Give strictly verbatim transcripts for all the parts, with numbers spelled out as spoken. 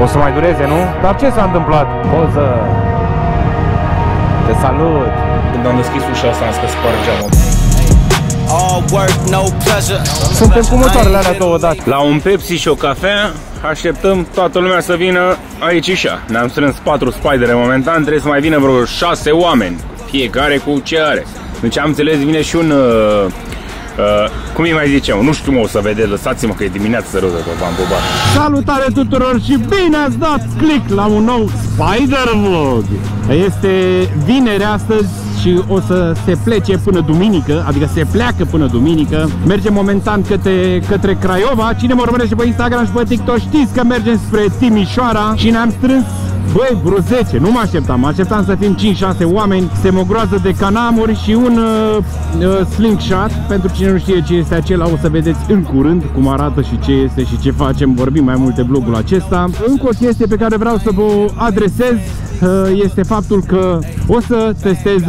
O să mai dureze, nu? Dar ce s-a întâmplat? Poză! Te salut! Când am deschis ușa asta, am scăzut spart geamul. Suntem cu motoarele alea două date. La un Pepsi și o cafea, așteptăm toată lumea să vină aici și așa. Ne-am strâns patru Spydere momentan, trebuie să mai vină vreo șase oameni. Fiecare cu ce are. Deci am înțeles, vine și un... Uh, Uh, cum îi mai ziceam, nu știu mă, o să vedeți, lăsați-mă că e dimineață sărăză pe Vampobar. Salutare tuturor și bine ați dat click la un nou Spyder Vlog. Este vineri astăzi și o să se plece până duminică, adică se pleacă până duminică. Mergem momentan către, către Craiova. Cine mă urmărește pe Instagram și pe TikTok știți că mergem spre Timișoara și ne-am strâns, băi, vreo zece, nu mă așteptam, mă așteptam să fim cinci șase oameni, suntem o groază de Can-Amuri și un uh, uh, Slingshot. Pentru cine nu știe ce este acela, o să vedeți în curând cum arată și ce este și ce facem, vorbim mai multe vlogul acesta. Încă o chestie pe care vreau să vă adresez uh, este faptul că o să testez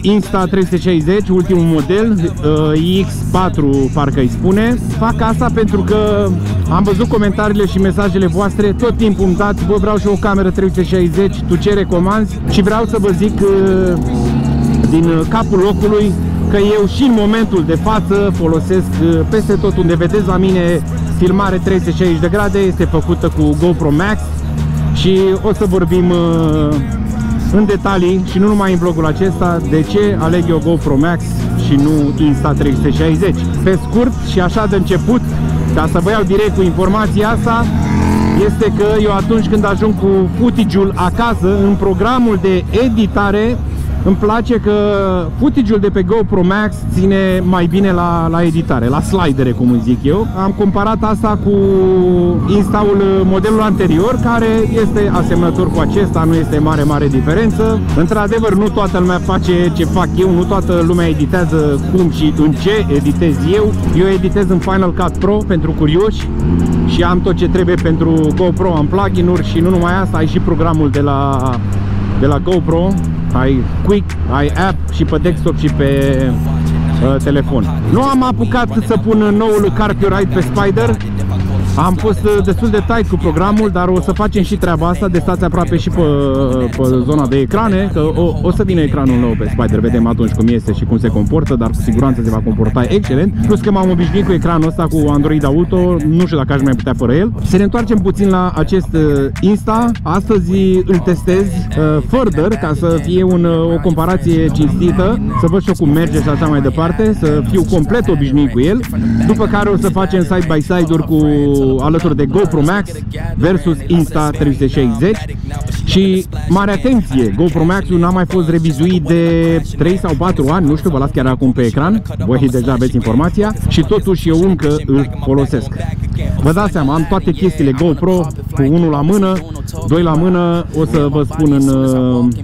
Insta trei sute șaizeci, ultimul model, uh, X patru parcă îi spune. Fac asta pentru că am văzut comentariile și mesajele voastre, tot timpul îmi dați, bă, vreau și o cameră trei sute șaizeci, tu ce recomanzi? Și vreau să vă zic din capul locului că eu și în momentul de față folosesc peste tot unde vedeți la mine filmare trei sute șaizeci de grade, este făcută cu GoPro Max și o să vorbim în detalii și nu numai în vlogul acesta de ce aleg eu GoPro Max și nu Insta trei sute șaizeci. Pe scurt și așa de început, dar să vă iau direct cu informația asta, este că eu atunci când ajung cu footage-ul acasă, în programul de editare, îmi place că footage-ul de pe GoPro Max ține mai bine la, la editare, la slidere, cum îi zic eu. Am comparat asta cu Insta-ul, modelul anterior, care este asemănător cu acesta, nu este mare, mare diferență. Într-adevăr, nu toată lumea face ce fac eu, nu toată lumea editează cum și în ce editez eu. Eu editez în Final Cut Pro pentru curioși și am tot ce trebuie pentru GoPro, am plugin-uri și nu numai asta, ai și programul de la, de la GoPro. Ai Quick, ai App și pe desktop și pe uh, telefon. Nu am apucat să pun noul Carpuride pe Spyder. Am fost destul de tight cu programul, dar o să facem și treaba asta, de stați aproape și pe, pe zona de ecrane, că o, o să vină ecranul nou pe Spyder, vedem atunci cum este și cum se comportă, dar cu siguranță se va comporta excelent. Plus că m-am obișnuit cu ecranul ăsta cu Android Auto, nu știu dacă aș mai putea fără el. Să ne întoarcem puțin la acest Insta, astăzi îl testez uh, further, ca să fie un, o comparație cinstită, să văd și eu cum merge și așa mai departe, să fiu complet obișnuit cu el, după care o să facem side-by-side-uri cu alături de GoPro Max versus Insta trei sute șaizeci și mare atenție, GoPro Max-ul n-a mai fost revizuit de trei sau patru ani, nu știu, vă las chiar acum pe ecran, voi deja aveți informația și totuși eu încă îl folosesc. Vă dați seama, am toate chestiile GoPro cu unul la mână, doi la mână, o să vă spun în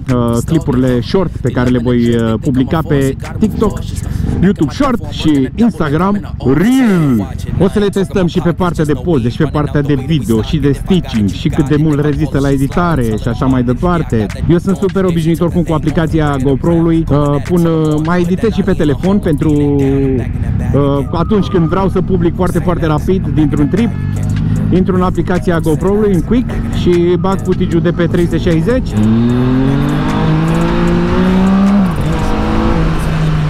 uh, clipurile short pe care le voi publica pe TikTok, YouTube Short și Instagram Reel. O să le testăm și pe partea de poze și pe partea de video și de stitching și cât de mult rezistă la editare și așa mai departe. Eu sunt super obișnuit oricum cu aplicația GoPro-ului, uh, pun, uh, mai editez și pe telefon pentru uh, atunci când vreau să public foarte, foarte rapid dintr-un trip. Intru în aplicația GoPro-ului, în Quick și bag footage-ul de pe trei sute șaizeci.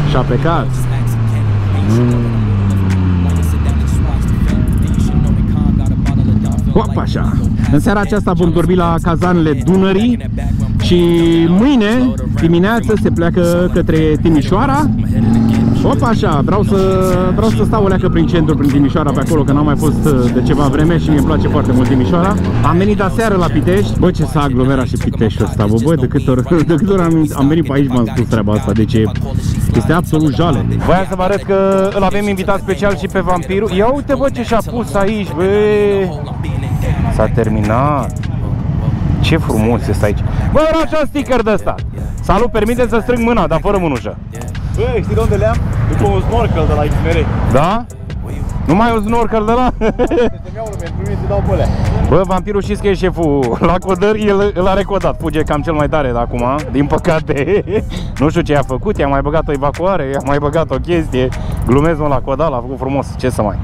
Și a plecat. Opa, așa. În seara aceasta vom dormi la cazanele Dunării și mâine dimineață se pleacă către Timișoara. Opa, așa, vreau să, vreau să stau o leacă prin centru, prin Timișoara, pe acolo, că n-am mai fost de ceva vreme și mi-e place foarte mult Timișoara. Am venit aseară la Pitești. Bă, ce s-a aglomerat și Piteștiul ăsta, bă, bă, de câte ori, de câte ori am, am venit pe aici, m-am spus treaba asta, deci e, este absolut jale. Voiam să vă arăt că îl avem invitat special și pe Vampiru. Ia uite, bă, ce și-a pus aici, bă! S-a terminat. Ce frumos este aici. Bă, era și un sticker de ăsta. Salut, permite să strâng mâna, dar fără mânușă. Bă, știi de unde le-am? După un snorkel de la X M R. Da? Nu mai un snorkel de la? Bă, Vampirul știți că e șeful la codări, el, el a recodat. Fuge cam cel mai tare de acum, din păcate. Nu știu ce i-a făcut, i-a mai băgat o evacuare, i-a mai băgat o chestie. Glumez, mă, la codat, l-a făcut frumos, ce să mai.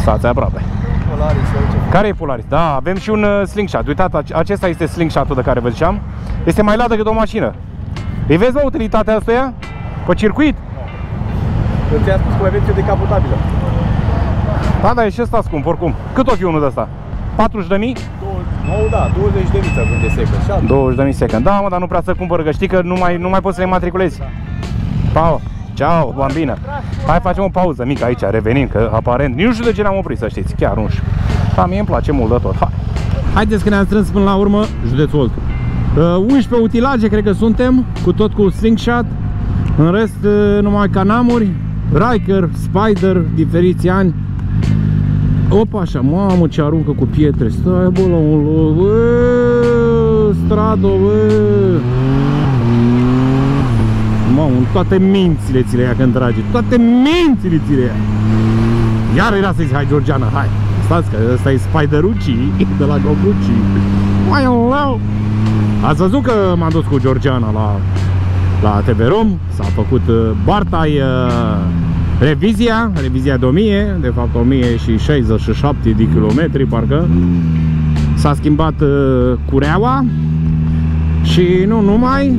Stați aproape. Polaris, care e Polaris? Da, avem și un Slingshot. Uitați, acesta este Slingshot-ul de care vă ziceam. Este mai lat decât o mașină. Îi vezi, mă, utilitatea asta pe circuit? Da. Când ți-am spus că mai aveți o decapotabilă. Da, dar e și ăsta scump, oricum. Cât o fi unul de ăsta? patruzeci de mii? Oh, da, douăzeci de mii să vând de second. douăzeci de mii second. Da, mă, dar nu prea să cumpăr, că știi că nu mai, nu mai poți să le matriculezi. Da. Pau. Ceau, bambina. Hai, facem o pauză mică aici, revenim, că aparent nici nu știu de ce ne-am oprit, să știți, chiar nu știu. Da, mie îmi place mult de tot. Hai. Haideți că ne-am strâns până la urmă județul Olt. unsprezece utilaje, cred că suntem, cu tot cu Slingshot. În rest, numai Can-Amuri, Ryker, Spyder, diferiți ani. Opa, așa, mamă, ce aruncă cu pietre. Stai, bă, la un loc. Stradă, bă. Mamă, toate mințile ți le ia când trage. Toate mințile ți le ia. Iar era să zic, hai, Georgiana, hai. Stați că ăsta e Spyderucci de la Goguci. Mai lau. Ați văzut că m-am dus cu Georgiana la, la T V Rom. S-a făcut Bartai revizia, revizia de o mie, de fapt o mie șaizeci și șapte de kilometri, parcă. S-a schimbat cureaua și nu numai.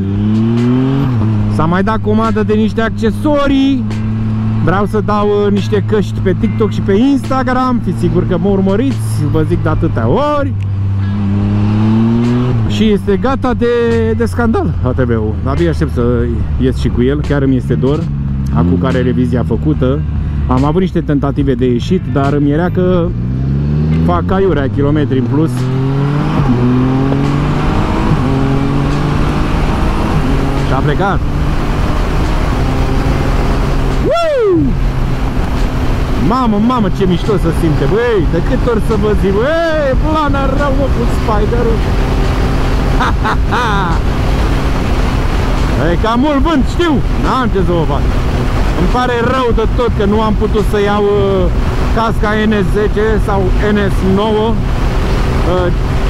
S-a mai dat comandă de niște accesorii. Vreau să dau niște căști pe TikTok și pe Instagram. Fiți sigur că mă urmăriți, vă zic de atâtea ori. Și este gata de, de scandal A T V-ul. Abia aștept să ies și cu el, chiar îmi este dor. Acum care revizia făcută. Am avut niște tentative de ieșit, dar îmi era că fac aiurea kilometri în plus. Și a plecat. Mamă, mamă, ce mișto să simte, băi, de câte ori să vă zic, băi, plana rău, mă, cu Spyder-ul. Ha, ha, ha. E cam mult vânt, știu, n-am ce să vă fac. Îmi pare rău de tot că nu am putut să iau uh, casca N zece sau N S nouă. Uh,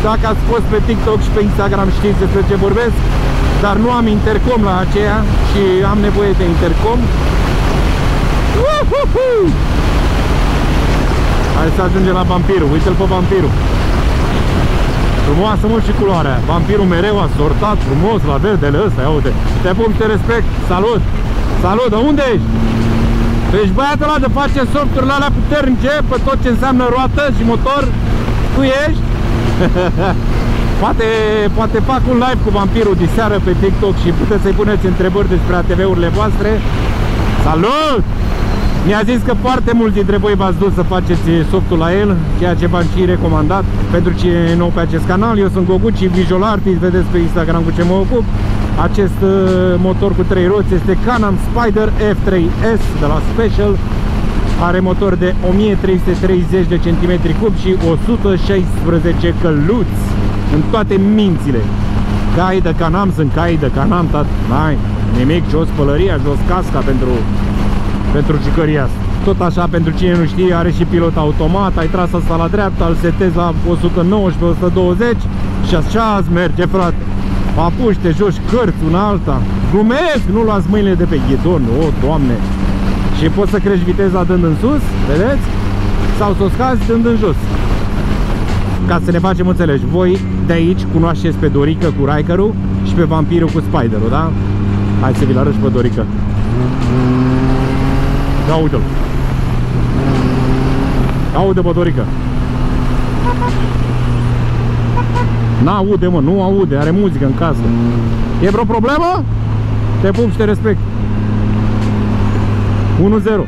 dacă ați fost pe TikTok și pe Instagram știți despre ce vorbesc. Dar nu am intercom la aceea și am nevoie de intercom. Uhuhu! Hai să ajungem la Vampiru, uite-l pe Vampiru. Frumoasă, mult, și culoarea. Vampiru mereu asortat, frumos, la verdele ăsta, ia uite. Te pup, te respect, salut! Salut, de unde ești? Deci băiatul ăla de face sorturile alea puternice pe tot ce înseamnă roată și motor. Tu ești? Poate, poate fac un live cu Vampiru diseară pe TikTok și puteți să-i puneți întrebări despre A T V-urile voastre. Salut! Mi-a zis că foarte mulți dintre voi v-ați dus să faceți softul la el, ceea ce v-am și recomandat. Pentru cine e nou pe acest canal, eu sunt Goguci, visual artist, vedeți pe Instagram cu ce mă ocup. Acest uh, motor cu trei roți este Can-Am Spyder F trei S de la Special. Are motor de o mie trei sute treizeci de centimetri cub și o sută șaisprezece căluți în toate mințile. Cai de Can-Am sunt cai de Can-Am, tat, n-ai nimic, jos pălăria, jos casca pentru... pentru jucăria asta. Tot așa, pentru cine nu știe, are și pilot automat. Ai tras asta la dreapta, îl setezi la o sută nouăsprezece, o sută douăzeci și așa azi merge, frate. Apuci, te joci cărți una alta. Glumesc, nu luați mâinile de pe ghidon. O, Doamne. Și poți să crești viteza dând în sus, vedeți? Sau să o scazi dând în jos. Ca să ne facem înțelegi, voi de aici cunoașteți pe Dorică cu Ryker-ul și pe Vampirul cu Spyder-ul, da? Hai să vi-l arăt și pe Dorică. Ia uite-l! Ia uite, bă, Dorică! N-aude, mă, nu aude, are muzică în casă. E vreo problemă? Te pup și te respect. unu zero.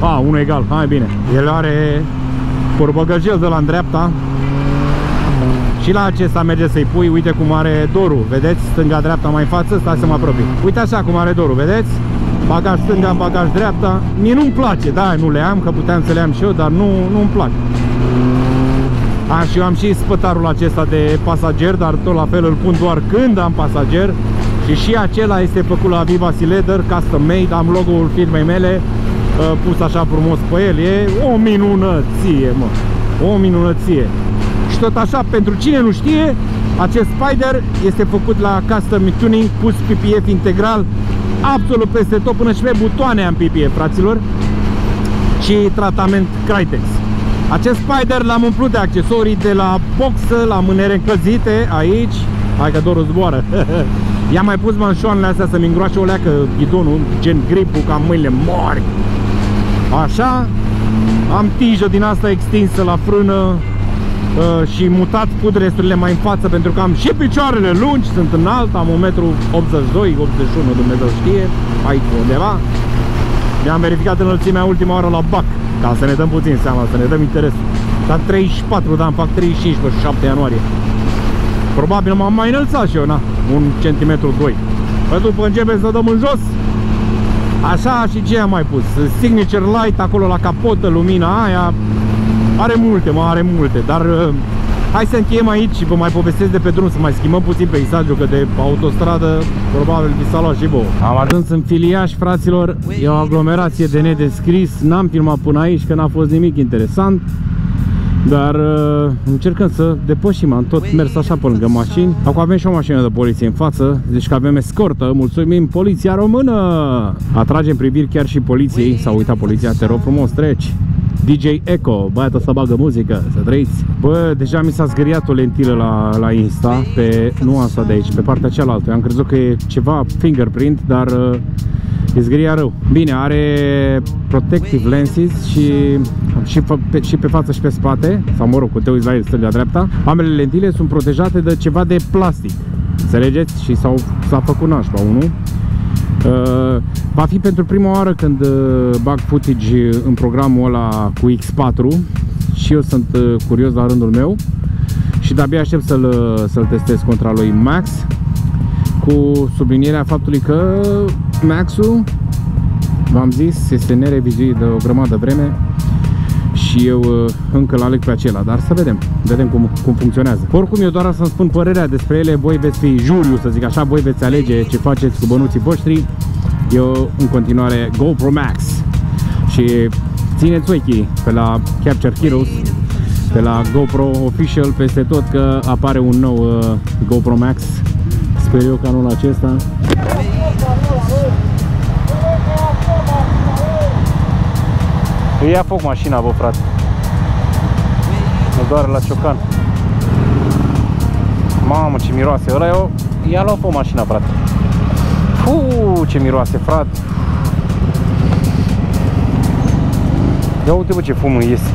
A, unu egal, hai bine. El are porbăgăjel de la în dreapta. Și la acesta merge să-i pui, uite cum are dorul, vedeți? Stânga-dreapta mai în față, stai să mă apropii. Uite așa cum are dorul, vedeți? Bagaj stânga, bagaj dreapta. Mie nu-mi place, da, nu le am, că puteam să le am și eu, dar nu, nu-mi place. A, și eu am și spătarul acesta de pasager, dar tot la fel îl pun doar când am pasager. Și și acela este făcut la Viva S-Leader, custom made, am logo-ul firmei mele pus așa frumos pe el. E o minunăție, mă, o minunăție. Și tot așa, pentru cine nu știe, acest Spyder este făcut la Custom Tuning, pus P P F integral, absolut peste tot, până și pe butoane am P P F, fraților, și tratament Crytex. Acest Spyder l-am umplut de accesorii de la boxă, la mânere încălzite aici. Hai că dorul zboară. I-am mai pus manșoanele astea să-mi îngroașe o leacă ghidonul, gen gripul, ca mâinile mari. Așa. Am tijă din asta extinsă la frână uh, și mutat pudresturile mai în față pentru că am și picioarele lungi, sunt înalt, am un metru optzeci și doi, optzeci și unu, Dumnezeu știe, aici undeva. Mi-am verificat înălțimea ultima oară la BAC, ca să ne dăm puțin seama, să ne dăm interes. Dar treizeci și patru, dar îmi fac treizeci și cinci pe șapte ianuarie. Probabil m-am mai înălțat și eu, na, un centimetru doi. Păi după începem să dăm în jos. Așa, și ce am mai pus? Signature Light acolo la capotă, lumina aia. Are multe, mă, are multe. Dar uh, hai să încheiem aici și vă mai povestesc de pe drum, să mai schimbăm puțin peisajul, că de autostradă probabil vi s-a luat și vouă. Am ajuns în Filiaș, fraților. E o aglomerație de nedescris. N-am filmat până aici, că n-a fost nimic interesant. Dar uh, încercăm să depășim, am tot mers așa pe lângă mașini. Acum avem și o mașină de poliție în față, deci că avem escortă, mulțumim poliția română! Atragem priviri chiar și poliției, s-a uitat poliția, te rog frumos, treci! D J Eco, băiatul ăsta bagă muzică, să trăiți! Bă, deja mi s-a zgâriat o lentilă la, la Insta, pe, nu asta de aici, pe partea cealaltă. Eu am crezut că e ceva fingerprint, dar... Uh, e zgâria rău. Bine, are protective lenses și, și, pe, și pe față și pe spate. Sau mă rog, cu te uiți la el, stâlga dreapta. Ambele lentile sunt protejate de ceva de plastic. Înțelegeți? Și s-a făcut nașpa unul. Uh, va fi pentru prima oară când uh, bag footage în programul ăla cu X patru. Și eu sunt uh, curios la rândul meu. Și de-abia aștept să-l să-l testez contra lui Max. Cu sublinierea faptului că Max-ul, v-am zis, este nerevizuit de o grămadă vreme și eu încă îl aleg pe acela, dar să vedem, vedem cum, cum funcționează. Oricum eu doar să-mi spun părerea despre ele, voi veți fi juriu, să zic așa, voi veți alege ce faceți cu bănuții voștri. Eu în continuare GoPro Max și țineți ochii pe la Capture Heroes, pe la GoPro Official, peste tot că apare un nou uh, GoPro Max. Sper eu că anul acesta. Îi ia foc mașina, bă, frate. Mă doare la ciocan. Mamă, ce miroase. Ăla eu, i-a luat foc mașina, frate. Fuu, ce miroase, frate. Ia uite, bă, ce fum îi iese.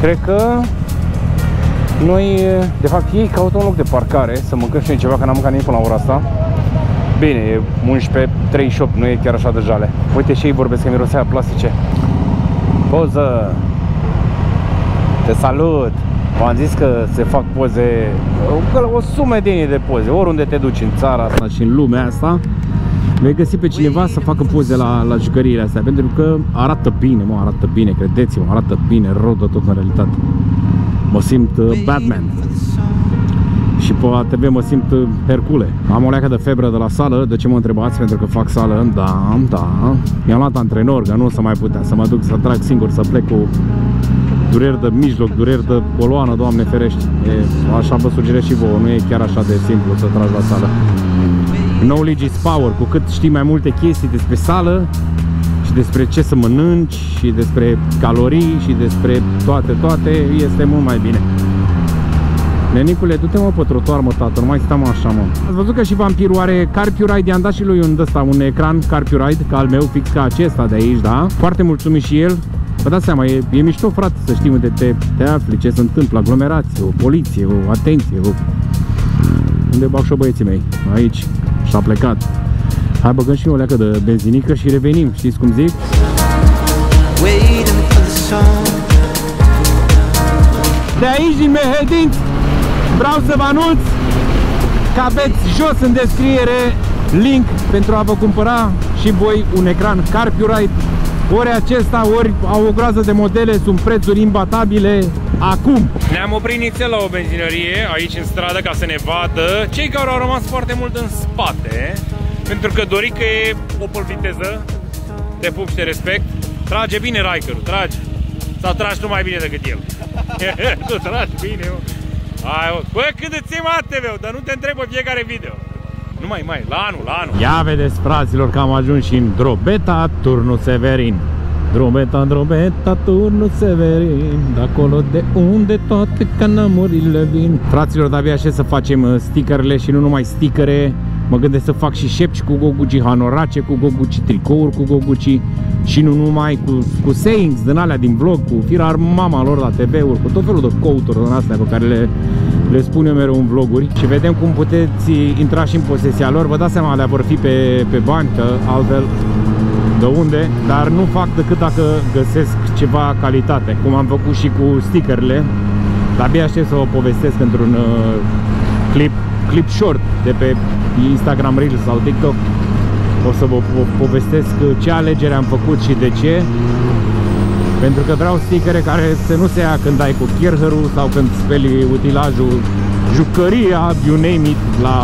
Cred că... Noi, de fapt, ei caută un loc de parcare, să mâncăm și noi ceva, că n-am mâncat nimic până la ora asta. Bine, e unsprezece treizeci și opt, nu e chiar așa de jale. Uite și ei vorbesc că mirosea plastice. Poză! Te salut! V-am zis că se fac poze, o sumedenie de poze, oriunde te duci în țara asta și în lumea asta. Vei găsi pe cineva să facă poze la, la jucăriile astea, pentru că arată bine, mă, arată bine, credeți-mă, arată bine, rodă tot în realitate. Mă simt Batman. Și pe A T V mă simt Hercule. Am o leacă de febră de la sală. De ce mă întrebați? Pentru că fac sală. Da, da. Mi-am luat antrenor, că nu o să mai putea să mă duc să trag singur, să plec cu dureri de mijloc, dureri de coloană, Doamne ferești. E, așa vă sugerez și vouă. Nu e chiar așa de simplu să tragi la sală. Knowledge is power. Cu cât știi mai multe chestii despre sală, despre ce să mănânci și despre calorii și despre toate, toate, este mult mai bine. Nenicule, du-te mă pe trotuar, mă, tată, nu mai stăm așa, mă. Ați văzut că și Vampiru are Carpuride, i-am dat și lui un ăsta, un ecran Carpuride, ca al meu, fix ca acesta de aici, da? Foarte mulțumit și el. Vă dați seama, e, e mișto, frate, să știi unde te, te afli, ce se întâmplă, aglomerație, o poliție, o atenție, o... Unde bag și-o băieții mei? Aici. Și-a plecat. Hai, băgăm și o leacă de benzinică și revenim, știți cum zic? De aici, din Mehedinți, vreau să vă anunț că aveți jos în descriere link pentru a vă cumpăra și voi un ecran Carpuride. Ori acesta, ori au o groază de modele, sunt prețuri imbatabile acum. Ne-am oprit nițel la o benzinărie aici în stradă ca să ne vadă cei care au rămas foarte mult în spate. Pentru că Dorică e o polviteză, te pup și te respect. Trage bine Rykerul, trage. Sau tragi tu mai bine decât el. Tu tragi bine, mă. Hai, bă, cât de ții mate, dar nu te întreb pe fiecare video. Nu mai, mai, la anul, la anul. Ia vedeți, fraților, că am ajuns și în Drobeta, Turnul Severin. Drometa, Andrometa, turnul Severin, de acolo de unde toate canamurile vin. Fraților, de-abia așa să facem stickerele și nu numai stickere. Mă gândesc să fac și șepci cu Goguci, hanorace cu Goguci, tricouri cu Goguci și nu numai, cu, cu sayings din alea din vlog, cu firar mama lor la T V-uri, cu tot felul de couturi din astea pe care le, le spun eu mereu în vloguri și vedem cum puteți intra și în posesia lor. Vă dați seama, alea vor fi pe, pe bani, că altfel de unde, dar nu fac decât dacă găsesc ceva calitate, cum am făcut și cu stickerele. De-abia aștept să vă povestesc într-un uh, clip, clip short de pe Instagram Reels sau TikTok. O să vă povestesc ce alegere am făcut și de ce, pentru că vreau stickere care să nu se ia când ai cu kirherul sau când speli utilajul, jucăria, you name it, la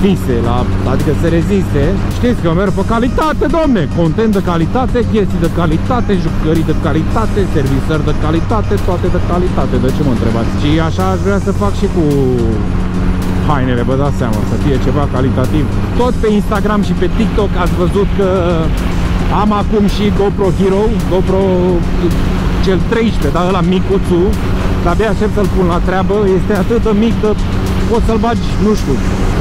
fise, la, adică se reziste. Știți că eu merg pe calitate, domne, content de calitate, chestii de calitate, jucării de calitate, servisări de calitate, toate de calitate, de ce mă întrebați? Și așa aș vrea să fac și cu hainele, vă dați seama, să fie ceva calitativ. Tot pe Instagram și pe TikTok ați văzut că am acum și GoPro Hero, GoPro cel treisprezece, dar ăla micuțu, de-abia aștept să-l pun la treabă, este atât de mic că poți să-l bagi, nu știu,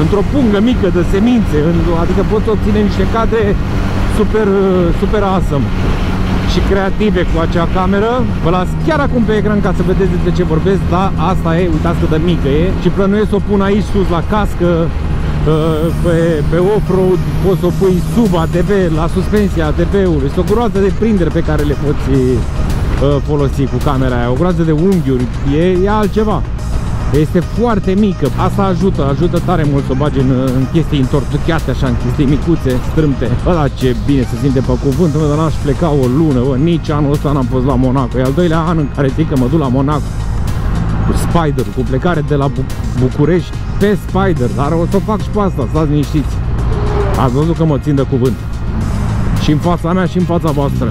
într-o pungă mică de semințe, adică poți obține niște cadre super, super awesome și creative cu acea cameră. Vă las chiar acum pe ecran ca să vedeți de ce vorbesc, dar asta e, uitați cât de mică e și plănuiesc să o pun aici sus la cască, pe, pe off-road, poți să o pui sub A T V, la suspensia A T V-ului. Este o groază de prinderi pe care le poți folosi cu camera aia, o groază de unghiuri, e, e altceva. Este foarte mică, asta ajută, ajută tare mult să o bagi în, în chestii întortucheate, așa, în chestii micuțe, strâmte. Ăla ce bine se simte pe cuvânt, mă, dar n-aș pleca o lună, bă, nici anul ăsta n-am fost la Monaco. E al doilea an în care zic că mă duc la Monaco cu Spyder, cu plecare de la Bu București pe Spyder, dar o să o fac și pe asta, stați liniștiți. Ați văzut că mă țin de cuvânt. Și în fața mea și în fața voastră.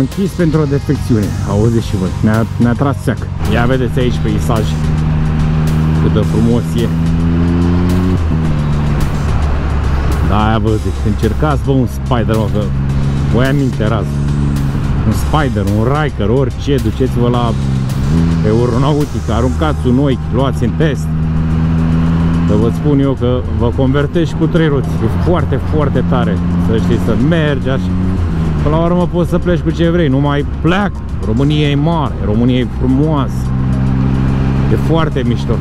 Închis pentru o defecțiune, auziți și voi, ne-a ne-a tras seac. Ia vedeți aici peisaj. Cât de frumos e. Da, aia vă zic, încercați vă un Spyder, mă, că vă ia minte rază. Un Spyder, un Ryker, orice, duceți-vă la aeronautică, aruncați un ochi, luați în test. Să vă spun eu că vă convertești cu trei roți, e foarte, foarte tare. Să știi să mergi așa. Până la urmă poți să pleci cu ce vrei, nu mai plec. România e mare, România e frumoasă. E foarte mișto.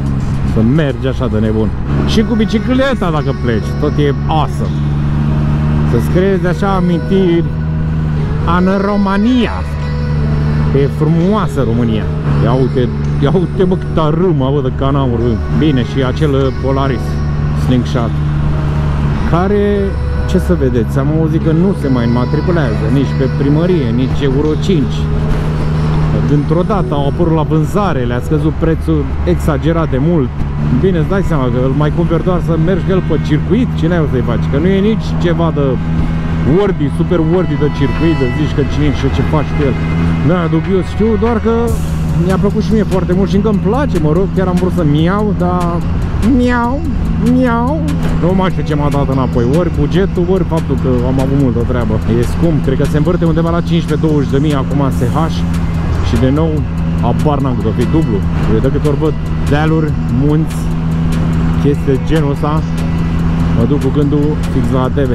Să mergi așa de nebun. Și cu bicicleta dacă pleci, tot e awesome. Să-ți creezi așa amintiri în România. E frumoasă România. Ia uite, ia uite bă câta râma, bă, de Can-Am. Bine, și acel Polaris Slingshot, care, ce să vedeți, am auzit că nu se mai înmatriculează nici pe primărie, nici Euro cinci. Dintr-o dată au apărut la vânzare, le-a scăzut prețul exagerat de mult. Bine, îți dai seama că îl mai cumperi doar să mergi el pe circuit, ce n-ai o să-i faci? Că nu e nici ceva de wordy, super wordy de circuit, de zici că cine știe ce faci cu el. Da, dubios știu, doar că mi-a plăcut și mie foarte mult și încă îmi place, mă rog, chiar am vrut să-mi iau, dar miau, miau. Nu mai știu ce m-a dat înapoi, ori bugetul, ori faptul că am avut multă treabă. E scump, cred că se învârte undeva la cincisprezece douăzeci de mii acum S H. Și de nou, apar n-am cât o fi dublu. Eu de câte ori văd dealuri, munți, chestii de genul ăsta, mă duc cu gândul fix la A T V.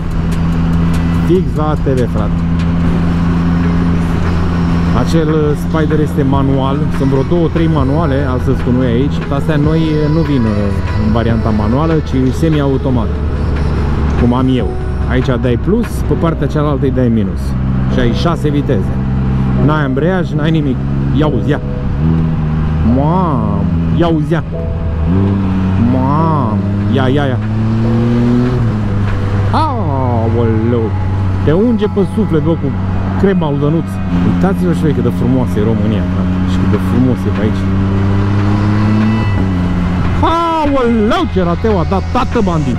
Fix la A T V, frate. Acel Spyder este manual, sunt vreo două trei manuale, asta spun noi aici. Astea noi nu vin în varianta manuală, ci semi-automat, cum am eu. Aici dai plus, pe partea cealaltă îi dai minus. Și ai șase viteze. N-ai ambreiaj, n-ai nimic. Ia uzi, ia. Mam, ia uzi, ia. Mam, ia, ia, ia. Aoleu. Te unge pe suflet, bă, cu crema lui Dănuț. Uitați-vă și voi cât de frumoasă e România, frate. Și cât de frumos e pe aici. Aoleu, ce rateu a dat, tată bandit.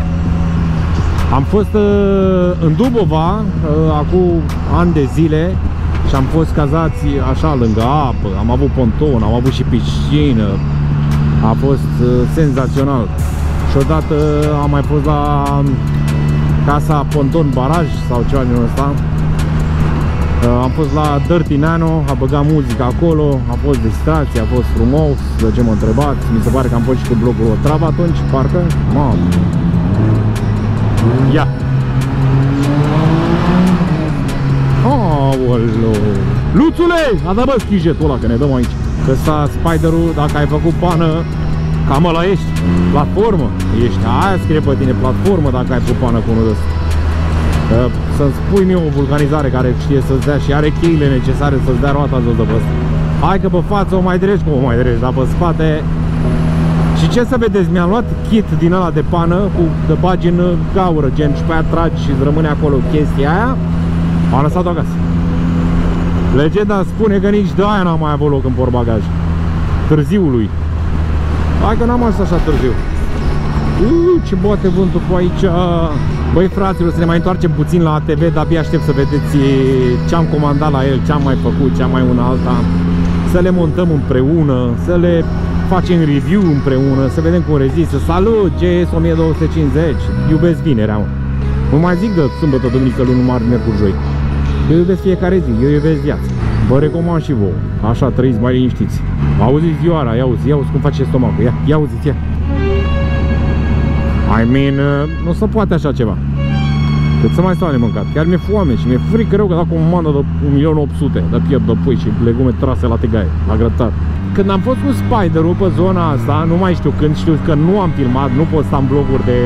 Am fost uh, în Dubova uh, acum ani de zile. Și am fost cazați așa lângă apă, am avut ponton, am avut și piscină. A fost uh, senzațional. Și odată am mai fost la Casa Ponton Baraj sau ceva din ăsta. Am fost la Dirty Nano, a băgat muzică acolo, a fost distracție, a fost frumos, de ce mă întrebați, mi se pare că am fost și cu blogul o travă atunci, parcă, mamă. Ia! Aoleu! Luțule! A dat bă schijetul ăla, că ne dăm aici, că sta Spyder-ul, dacă ai făcut pană, cam ăla ești, platformă, ești, aia scrie pe tine, platformă, dacă ai făcut pană cu unul de ăsta. Să-mi spui mie o vulcanizare care știe să-ți dea și are cheile necesare să-ți dea roata jos de pe asta. Hai că pe față o mai dreci, cum o mai dreci, dar pe spate. Și ce să vedeți, mi-am luat kit din ăla de pană cu de bagi în gaură, gen și pe aia tragi și rămâne acolo chestia aia. Am lăsat-o acasă. Legenda spune că nici de aia n-am mai avut loc în portbagaj. Târziului. Hai că n-am ajuns așa târziu. Uuu, ce bate vântul pe aici. Băi, fraților, să ne mai întoarcem puțin la A T V, dar abia aștept să vedeți ce-am comandat la el, ce-am mai făcut, ce-am mai una alta. Să le montăm împreună, să le facem review împreună, să vedem cum rezistă. Salut, G S o mie două sute cincizeci, iubesc vinerea, mă. Nu mai zic de sâmbătă, duminică, luni, marți, miercuri, joi. Eu iubesc fiecare zi, eu iubesc viața. Vă recomand și vouă, așa trăiți mai liniștiți. Auziți vioara, ia-uzi, ia-uzi cum face stomacul, ia, ia-uziți, ia. I mean, nu se poate așa ceva. Cât să mai stau de mâncat. Chiar mi-e foame și mi-e frică rău că dacă o mandă de un milion opt sute de piept de pui și legume trase la tigaie, la grătar. Când am fost cu Spyder-ul pe zona asta, nu mai știu când, știu că nu am filmat, nu pot sta în bloguri de,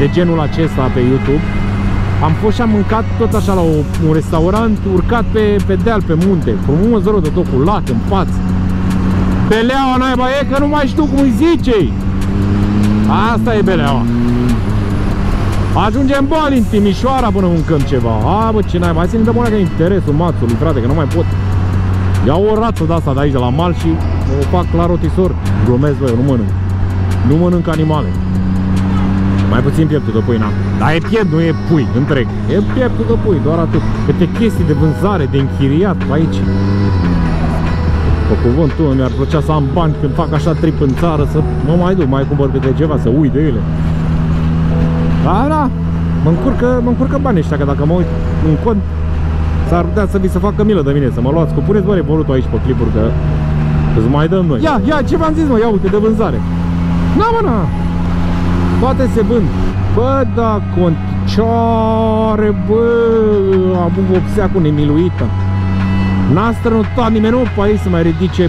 de genul acesta pe YouTube. Am fost și am mâncat tot așa la o, un restaurant urcat pe, pe deal, pe munte. Frumos rău de tot, cu lac în față. Beleaua naiba e că nu mai știu cum îi zice-i. Asta e beleaua. Ajungem bani în Timișoara până mâncăm ceva. A, bă, ce naiba, hai să ne dăm o leagă interesul mațului, frate, că nu mai pot. Iau o rață de asta de aici, de la mal și o fac la rotisor. Glumez, bă, eu nu mănânc. Nu mănânc animale. Mai puțin pieptul de pui, na. Dar e piept, nu e pui, întreg. E pieptul de pui, doar atât. Câte chestii de vânzare, de închiriat aici. Pe cuvântul meu, mi-ar plăcea să am bani când fac așa trip în țară, să mă mai duc, mai cumpăr câte ceva, să uit de ele. Dar da, mă încurcă, mă încurcă banii ăștia, că dacă mă uit în cont, s-ar putea să vi se facă milă de mine, să mă luați, că puneți bă revolutul aici pe clipuri, că îți mai dăm noi. Ia, ia, ce v-am zis mă, ia uite de vânzare. Na mă, na, toate se vând. Bă, da, contioare, bă, am avut vopsea cu nemiluită. N-a strănutat nimeni, nu, pe aici să mai ridice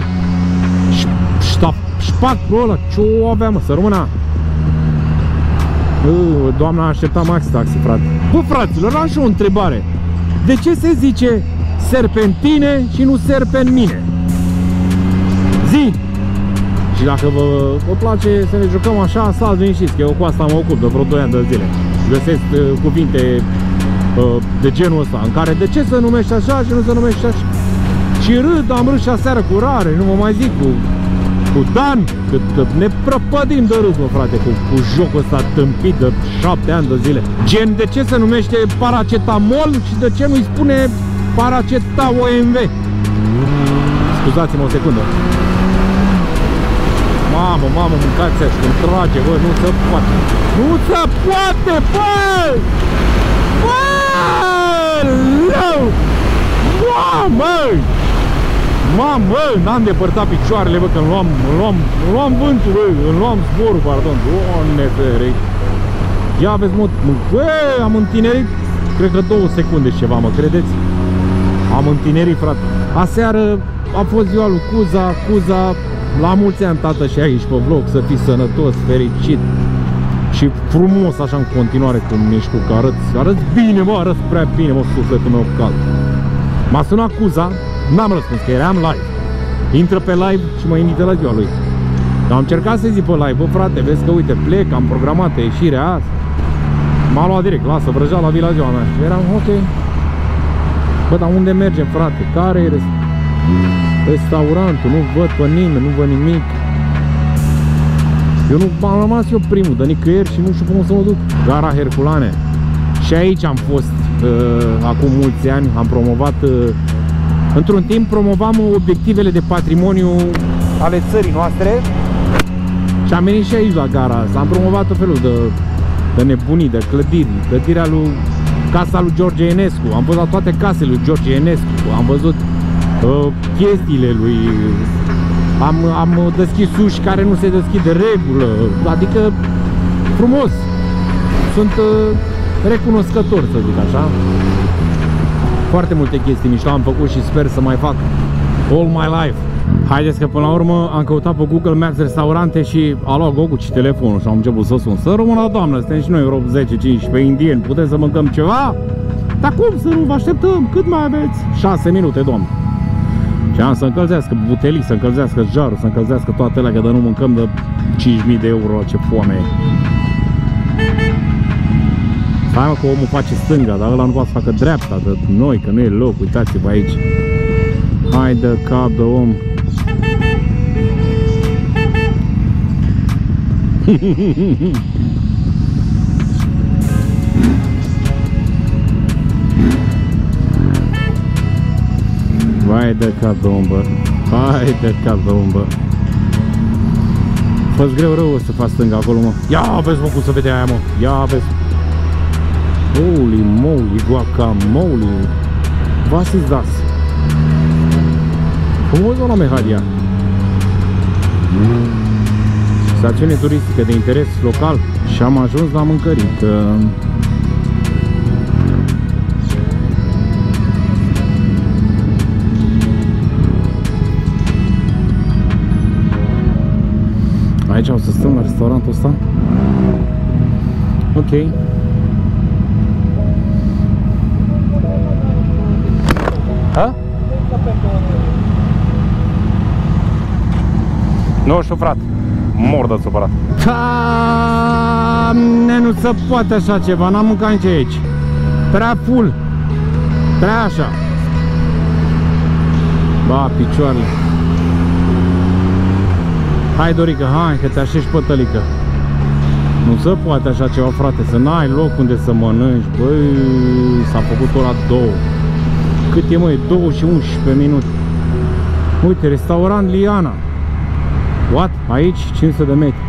șpacul ăla, ce-o avea, mă, să rămâna. Doamna a așteptat max taxi, frate. Bă, fraților, am și o întrebare. De ce se zice serpentine și nu serpen mine? Zi! Și dacă vă, vă place să ne jucăm așa, stați liniștiți, că eu cu asta mă ocup de vreo doi ani de zile. Găsesc uh, cuvinte uh, de genul ăsta, în care de ce se numește așa și nu se numește așa? Și râd, am râs și aseară cu Rare, nu mă mai zic cu, cu Dan, cât, cât ne prăpădim de râs, mă, frate, cu, cu jocul ăsta tâmpit de șapte ani de zile. Gen, de ce se numește paracetamol și de ce nu-i spune paraceta O M V? Scuzați-mă o secundă. Mamă, mamă, mâncați așa, îmi trage, bă, nu se poate. Nu se poate, bă! Bălău! Mamă! Mamă, n-am depărtat picioarele, bă, că îmi luam, îmi luam, îmi luam vântul, bă, îmi luam zborul, pardon. Doamne ferești! Ia aveți mod, bă, am întinerit, cred că două secunde și ceva, mă, credeți? Am întinerit, frate. Aseară a fost ziua lui Cuza, Cuza... La mulți ani, tată, și aici pe vlog, să fii sănătos, fericit și frumos așa în continuare cum ești tu, că arăți, arăți bine, mă, arăți prea bine, mă, sufletul meu cald. M-a sunat Cuza, n-am răspuns, că eram live. Intră pe live și mă invită la ziua lui. Dar am încercat să-i zic pe live, bă, frate, vezi că, uite, plec, am programat ieșirea azi. M-a luat direct, lasă, vrăja la vila ziua mea. Și eram, ok. Bă, dar unde mergem, frate? Care e restul? Restaurantul, nu văd pe nimeni, nu văd nimic. Eu nu am rămas eu primul, de nicăieri și nu știu cum o să mă duc. Gara Herculane. Și aici am fost uh, acum mulți ani, am promovat uh, într-un timp promovam obiectivele de patrimoniu ale țării noastre. Și am venit și aici la gara asta, am promovat tot felul de, de nebunii, de clădiri, clădirea lui casa lui George Enescu, am văzut toate casele lui George Enescu, am văzut uh, chestiile lui, am, am deschis uși care nu se deschid de regulă, adică frumos, sunt uh, recunoscător, să zic așa. Foarte multe chestii mișto am făcut și sper să mai fac all my life. Haideți că până la urmă am căutat pe Google Maps restaurante și a luat Goguci telefonul și am început să sun. Să rămână, doamnă, suntem și noi opt, zece, cincisprezece indieni, putem să mâncăm ceva? Dar cum să nu vă așteptăm? Cât mai aveți? șase minute, doamnă. Și am să încălzească butelii, să încălzească jarul, să încălzească toate alea, că de nu mâncăm de cinci mii de euro, ce foame e. Hai mă, că omul face stânga, dar ăla nu poate să facă dreapta de noi, că nu e loc, uitați-vă aici. Hai de cap de om. Vai de cap de om, bă. Hai de cap de om, bă. Fă-ți greu rău să faci stânga acolo, mă. Ia vezi, mă, cum se vede aia, mă. Ia vezi. Holy moly, guacamole. What is that? Frumos, doamna Mehadia. Stațiune turistică de interes local. Și am ajuns la mâncărică. Aici o să stăm la restaurantul ăsta. Ok. Ha? Nu știu, frate, mor de supărat. Doamne, nu se poate așa ceva, n-am mâncat nici aici. Prea full, prea așa. Ba, picioarele. Hai, Dorică, hai, că te așești pe tălică. Nu se poate așa ceva, frate, să n-ai loc unde să mănânci. Băi, s-a făcut ora două. Cât e, măi? două și unsprezece minute. Uite, restaurant Liana. What? Aici? cinci sute de metri.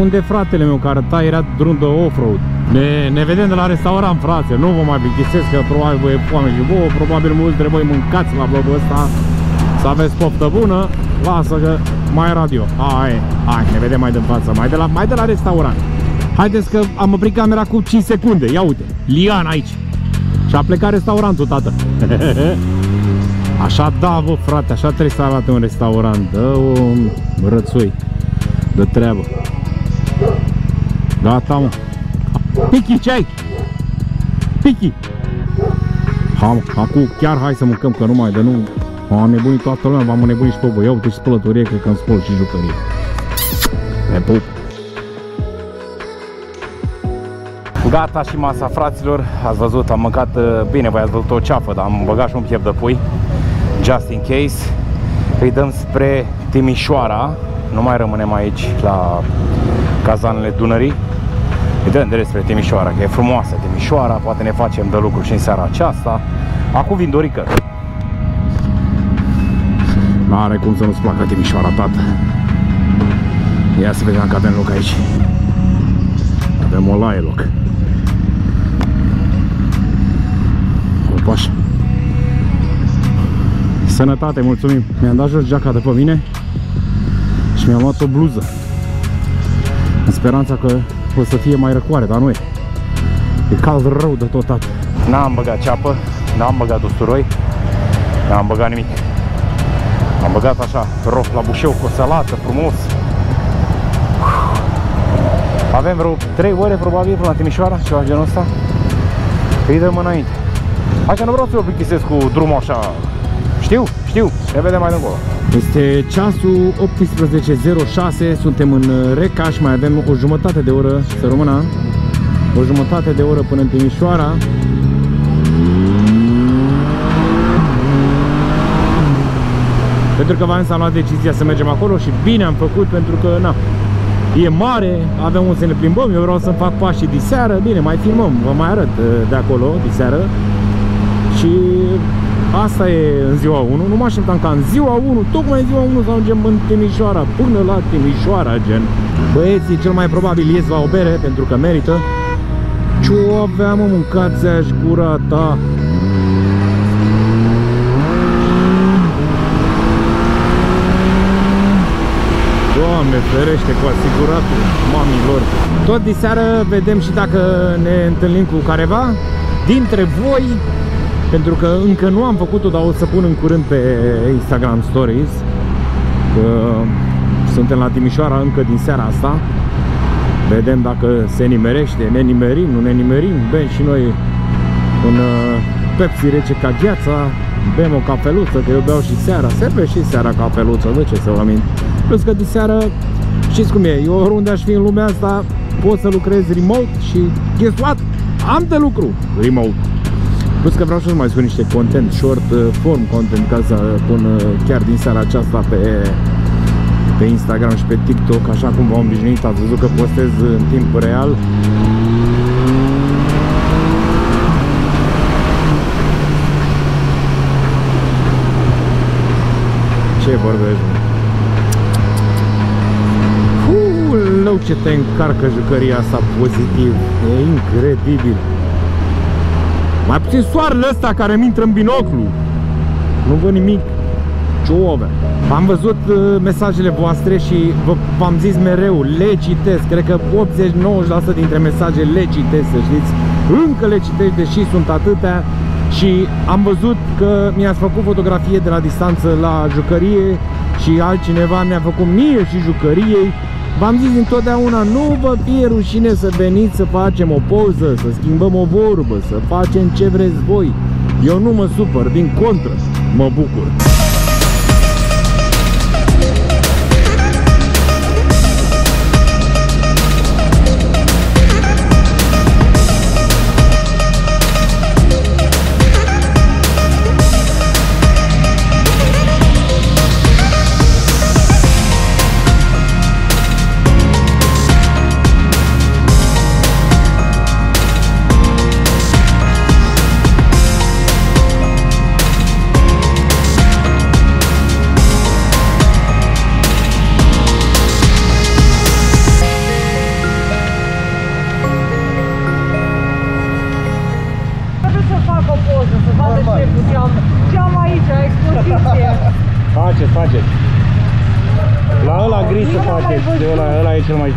Unde, fratele meu, care ta era drum de off-road? Ne, ne vedem de la restaurant, frate. Nu vă mai plictisesc, că probabil vă e foame și vouă. Probabil mulți dintre voi mâncați la vlogul ăsta. Să aveți poftă bună. Lasă că mai radio. Hai, hai, ne vedem mai de față, mai de la, mai de la restaurant. Haideți că am oprit camera cu cinci secunde. Ia uite, Liana aici. Și a plecat restaurantul, tată. Așa da, vă, frate, așa trebuie să arate un restaurant. Dă o rățui de treabă. Gata, mă. Pichi, ce ai? Pichi. Hai, acum chiar hai să mâncăm, că numai de nu... M-am nebunit toată lumea, v-am nebunit și pe voi. Ia uite și spălătorie, cred că îmi spăl și jucărie. Te pup. Gata și masa, fraților, ați văzut, am mâncat, bine, voi ați văzut o ceafă, dar am băgat și un piept de pui, just in case. Îi dăm spre Timișoara, nu mai rămânem aici la cazanele Dunării, îi dăm de spre Timișoara, că e frumoasă Timișoara, poate ne facem de lucru și în seara aceasta. Acum vin Dorică. N-are cum să nu-ți placă Timișoara, tată. Ia să vedem că avem loc aici. Avem o laie loc. Paș. Sănătate, mulțumim. Mi-am dat jos geaca de pe mine și mi-am luat o bluză, în speranța că o să fie mai răcoare, dar nu e. E cald rău de tot, tată. N-am băgat ceapă, n-am băgat usturoi, n-am băgat nimic. Am băgat așa, rof la bușeu, cu o salată, frumos. Avem vreo trei ore probabil până la Timișoara, ceva genul ăsta. Îi dăm înainte. Hai că nu vreau să vă plictisesc cu drumul așa. Știu, știu, ne vedem mai încolo. Este ceasul optsprezece zero șase, suntem în Recaș, mai avem o jumătate de oră, să rămână. O jumătate de oră până în Timișoara. Pentru că v-am luat decizia să mergem acolo și bine am făcut, pentru că, na, e mare, avem unde să ne plimbăm, eu vreau să fac pașii diseară, bine, mai filmăm, vă mai arăt de acolo diseară. Și asta e în ziua unu, nu mă așteptam ca în ziua unu, tocmai în ziua unu să ajungem în Timișoara, până la Timișoara, gen. Băieții cel mai probabil ies la o bere, pentru că merită. ce aveam, mă, mâncați-aș gura ta. Doamne ferește, cu asiguratul mamilor. Tot diseară vedem și dacă ne întâlnim cu careva dintre voi, pentru că încă nu am făcut-o, dar o să pun în curând pe Instagram Stories că suntem la Timișoara încă din seara asta. Vedem dacă se nimerește, ne nimerim, nu ne nimerim. Bem și noi un Pepsi rece ca gheața, bem o cafeluță, că eu beau și seara. Serve și seara cafeluță, de ce să vă amint? Plus că diseară, știți cum e, eu oriunde aș fi în lumea asta, pot să lucrez remote și guess what? Am de lucru remote. Plus că vreau să mai spun niște content, short form content, ca să pun chiar din seara aceasta pe... pe Instagram și pe TikTok, așa cum v-am obișnuit, ați văzut că postez în timp real. Ce vorbești? Uleu, ce te încarcă jucăria asta pozitiv, e incredibil. Mai puțin soarele ăsta care mi intră în binoclu, nu văd nimic. Ciove. Am văzut uh, mesajele voastre și v-am zis mereu, le citesc. Cred că optzeci la nouăzeci la sută dintre mesaje le citesc, să știți. Încă le citesc, deși sunt atâtea. Și am văzut că mi-ați făcut fotografie de la distanță la jucărie și altcineva mi-a făcut mie și jucăriei. V-am zis întotdeauna, nu vă fie rușine să veniți să facem o poză, să schimbăm o vorbă, să facem ce vreți voi. Eu nu mă supăr, din contră, mă bucur.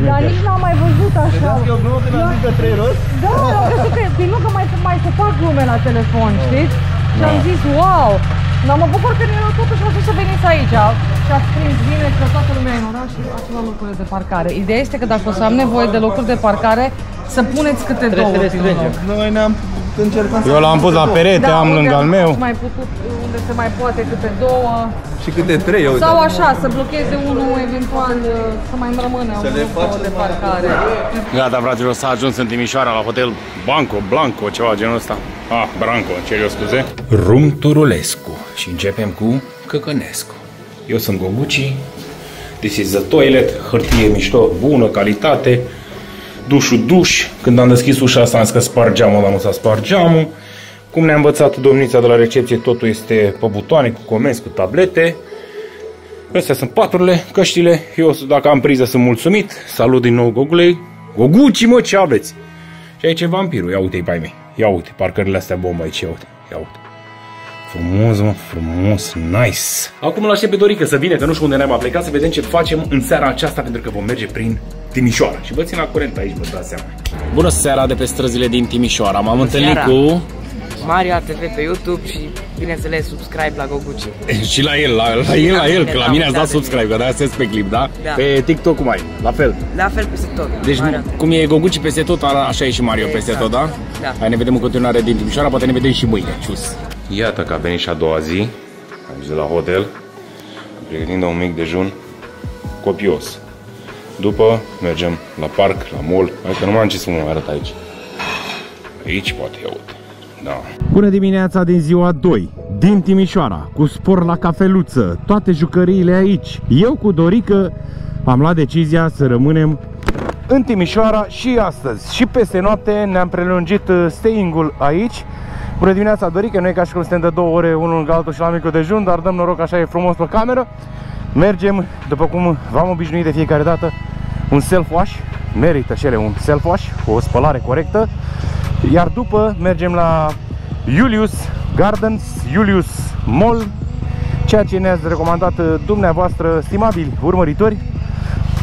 Dar nici n-am mai văzut așa. Vedeți că eu glumă când am zis că trei rost? Da, am crezut că din nu că mai se fac glume la telefon, știți? Și am zis, wow! Dar mă bucur că nu erau totuși văzut să veniți aici. Și ați prins bine că toată lumea e în oraș și ați luat locurile de parcare. Ideea este că dacă o să am nevoie de locuri de parcare, să puneți câte două pe un loc. Noi ne-am încercat să... Eu l-am pus la perete, am lângă al meu. Mai putut unde se mai poate câte două. Și câte trei, uite. Sau așa, să blocheze unul eventual, să mai rămână să un loc de parcare. Gata, fraților, s-a ajuns în Timișoara la hotel Banco, Blanco, ceva genul ăsta. Ah, Branco, cer eu scuze. Rum Turulescu și începem cu Căcănescu. Eu sunt Goguci, this is the toilet, hârtie mișto, bună calitate, dușul duș. Când am deschis ușa asta am zis că sparg geamul, dar nu s-a spart geamul. Cum ne-a învățat domnița de la recepție, totul este pe butoane, cu comenzi, cu tablete. Astea sunt paturile, căștile. Eu, dacă am priză, sunt mulțumit. Salut din nou, Gogulei. Goguci, mă, ce aveți? Și aici e Vampiru. Ia uite-i pe-ai mei. Ia uite, parcările astea bomba aici. Ia uite, ia uite. Frumos, mă, frumos, nice. Acum îl aștept pe Dorică să vină, că nu știu unde ne-am aplicat, să vedem ce facem în seara aceasta, pentru că vom merge prin Timișoara. Și vă țin la curent aici, vă dați seama. Bună seara de pe străzile din Timișoara. M-am întâlnit cu... Mario T V pe YouTube și, bineînțeles, subscribe la Goguci. Și la el, la, la el, la, la el, mine, că la mine ați dat subscribe, că de-aia sens pe clip, da? Da? Pe TikTok cum ai? La fel? La fel peste tot. Deci Mario, cum e Goguci peste tot, așa e și Mario exact. Peste tot, da? Da. Hai, ne vedem în continuare din Timișoara, poate ne vedem și mâine. Cius! Iată că a venit și a doua zi, aici de la hotel, pregătind un mic dejun copios. După mergem la parc, la mall, adică nu mai am ce să mă arăt aici. Aici poate eu. Da. Bună dimineața din ziua a doua, din Timișoara, cu spor la cafeluță, toate jucăriile aici. Eu cu Dorică am luat decizia să rămânem în Timișoara și astăzi. Și peste noapte ne-am prelungit staying-ul aici. Bună dimineața, Dorică, noi ca și cum suntem de două ore unul lângă altul și la micul dejun, dar dăm noroc, așa e frumos pe cameră. Mergem, după cum v-am obișnuit de fiecare dată, un self-wash. Merită și ele un self-wash, o spălare corectă. Iar după mergem la Iulius Gardens, Iulius Mall, ceea ce ne-ați recomandat dumneavoastră, stimabili urmăritori,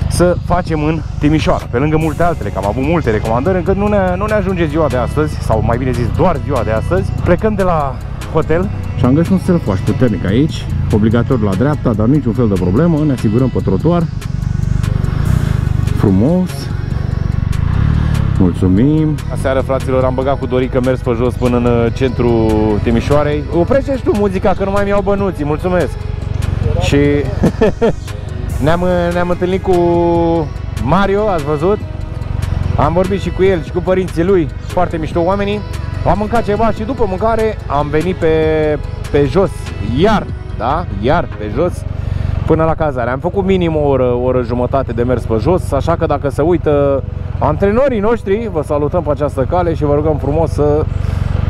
să facem în Timișoara, pe lângă multe altele, că am avut multe recomandări, încât nu ne, nu ne ajunge ziua de astăzi, sau mai bine zis, doar ziua de astăzi. Plecăm de la hotel și am găsit un self-wash puternic aici, obligatoriu la dreapta, dar niciun fel de problemă, ne asigurăm pe trotuar. Frumos. Mulțumim. Aseară, fraților, am băgat cu Dorică, mers pe jos până în centrul Timișoarei. Oprește și tu muzica, că nu mai mi-au bănuții, mulțumesc. Și ne-am ne-am întâlnit cu Mario, ați văzut? Am vorbit și cu el și cu părinții lui, foarte mișto oamenii. Am mâncat ceva și după mâncare am venit pe, pe jos, iar, da? Iar pe jos, până la cazare. Am făcut minim o oră, o oră jumătate de mers pe jos, așa că dacă se uită antrenorii noștri, vă salutăm pe această cale și vă rugăm frumos să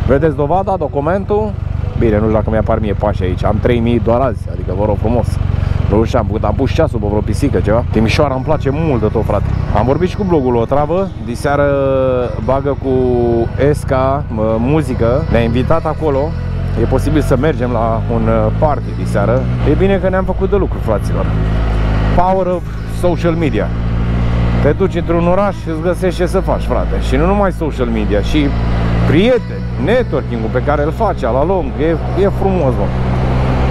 vedeți dovada, documentul. Bine, nu știu dacă mi-apar mie pași aici, am trei mii doar azi, adică vă rog frumos. Reușeam, am pus ceasul pe vreo pisică, ceva. Timișoara îmi place mult de tot, frate. Am vorbit și cu blogul O Travă, diseară bagă cu Esca muzică, ne-a invitat acolo. E posibil să mergem la un party diseară. E bine că ne-am făcut de lucru, fraților. Power of social media. Te duci într-un oraș și îți găsești ce să faci, frate. Și nu numai social media, și prieteni, networking-ul pe care îl face la lung. E, e frumos, mă.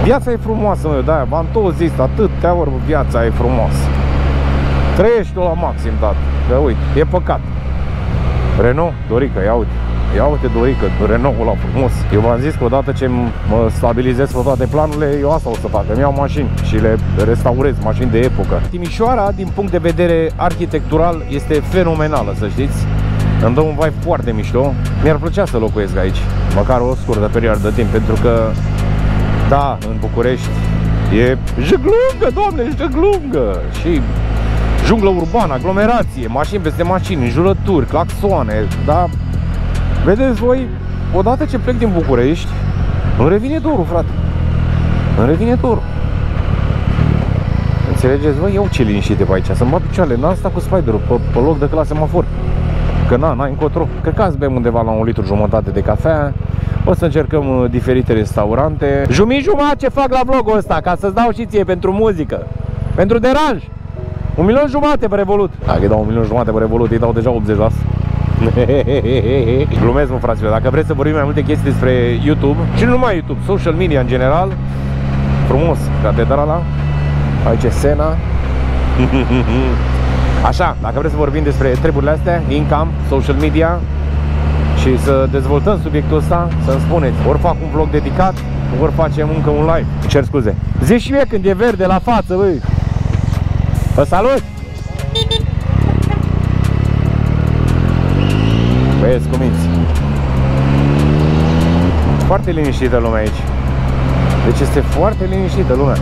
Viața e frumoasă, mă, de-aia v-am tot zis, atâtea ori, viața e frumoasă. Trăiești la maxim, dat. Că uite, e păcat. Renault, Dorică, ia uite. Ia uite, Dorică, Renault-ul ăla frumos. Eu v-am zis că odată ce mă stabilizez pe toate planurile, eu asta o să fac, îmi iau mașini și le restaurez, mașini de epocă. Timișoara, din punct de vedere arhitectural, este fenomenală, să știți. Îmi dă un vibe foarte mișto. Mi-ar plăcea să locuiesc aici, măcar o scurtă perioadă de timp, pentru că da, în București e jăglungă, doamne, jăglungă. Și junglă urbană, aglomerație, mașini peste mașini, înjurături, claxoane, da? Vedeți voi, odată ce plec din București, îmi revine dorul, frate. Îmi revine dorul. Înțelegeți voi? Iau ce liniștite pe aici, să-mi bat picioarele, n-am stat cu Spyder-ul pe, pe loc de la semafor. Că na, n-ai încotro. Cred că azi bem undeva la un litru jumătate de cafea. O să încercăm diferite restaurante. Jumii-jumătate ce fac la vlogul ăsta, ca să-ți dau și ție pentru muzică, pentru deranj. Un milion jumate pe Revolut. Dacă îi dau un milion jumate pe Revolut, îi dau deja optzeci la sută. Glumesc, mă, fraților. Dacă vreți să vorbim mai multe chestii despre YouTube, și nu numai YouTube, social media în general. Frumos, catedrala. Aici e Sena. Așa, dacă vreți să vorbim despre treburile astea, income, social media, și să dezvoltăm subiectul ăsta, să-mi spuneți. Ori fac un vlog dedicat, ori facem încă un live. Cer scuze. Zici și mie când e verde la față, băi. Vă salut! Băieți, cuminți. Foarte liniștită lumea aici. Deci este foarte liniștită lumea.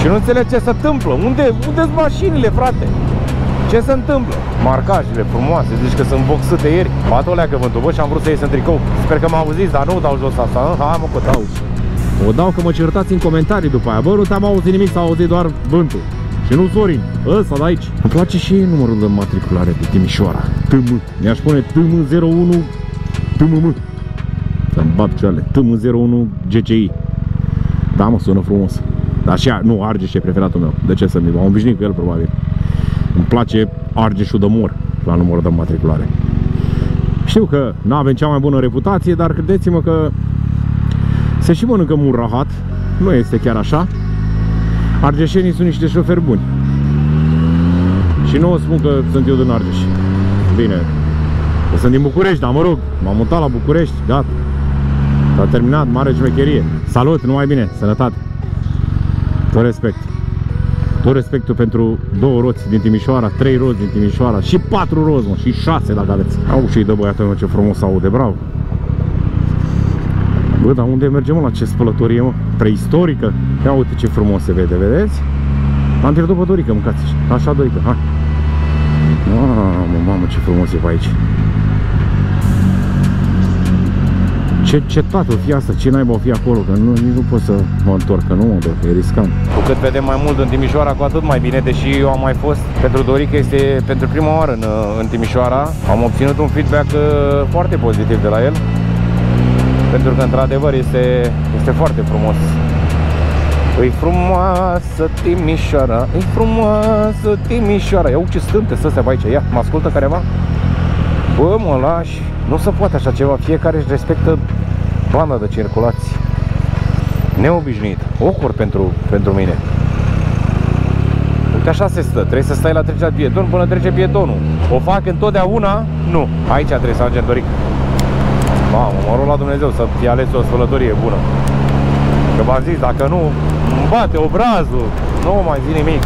Și nu înțeleg ce se întâmplă. Unde, unde sunt mașinile, frate? Ce se întâmplă? Marcajele frumoase, zici că sunt boxate ieri. Bat o leacă vântul, bă, și am vrut să ies în tricou. Sper că m-au auzit, dar nu o dau jos asta, hă? Hai, mă, că dau. O dau că mă certați în comentarii după aia. Bă, nu te-am auzit nimic, s-a auzit doar vântul. Și nu Sorin, ăsta de aici. Îmi place și numărul de matriculare de Timișoara. T M. Mi-aș pune T M zero unu T M M. Să-mi bat picioarele. T M zero unu G C I. Da, mă, sună frumos. Dar și, nu, Argeș e preferatul meu. De ce să-mi... am obișnuit cu el, probabil. Îmi place Argeșul de Mor la numărul de matriculare. Știu că nu avem cea mai bună reputație, dar credeți-mă că se și mănâncă mult rahat. Nu este chiar așa. Argeșenii sunt niște șoferi buni. Și nu o spun că sunt eu din Argeș. Bine, eu sunt din București, dar mă rog, m-am mutat la București, gata. S-a terminat, mare șmecherie. Salut, numai bine, sănătate. Tot respect. Tot respectul pentru două roți din Timișoara, trei roți din Timișoara și patru roți, mă, și șase dacă aveți. Au și-i dă băiatul meu, ce frumos aude, bravo. Bă, dar unde mergem, mă, la ce spălătorie, mă? Preistorică? Ia uite ce frumos se vede, vedeți? Am pierdut pe Dorică, mâncați așa, Dorică, hai. Mamă, mamă, ce frumos e pe aici. Ce cetat o fi asta, ce naiba o fi acolo, că nu, nici nu pot să mă întorc, că nu mă duc, e riscant. Cu cât vedem mai mult în Timișoara, cu atât mai bine, deși eu am mai fost. Pentru Dorică este pentru prima oară în, în Timișoara. Am obținut un feedback foarte pozitiv de la el, pentru că într-adevăr este, este foarte frumos. E frumoasă Timișoara, e frumoasă Timișoara. Ia ce stânte să se aici, ia, mă ascultă careva? Bă, mă lași, nu se poate așa ceva, fiecare își respectă banda de circulație. Neobișnuit, ocur pentru, pentru mine. Uite așa se stă, trebuie să stai la trecerea pieton până trece pietonul. O fac întotdeauna? Nu. Aici trebuie să ajungem, Doric. Mamă, mă rog la Dumnezeu să fi ales o sfălătorie bună. Că v-am zis, dacă nu, îmi bate obrazul, nu mai zi nimic.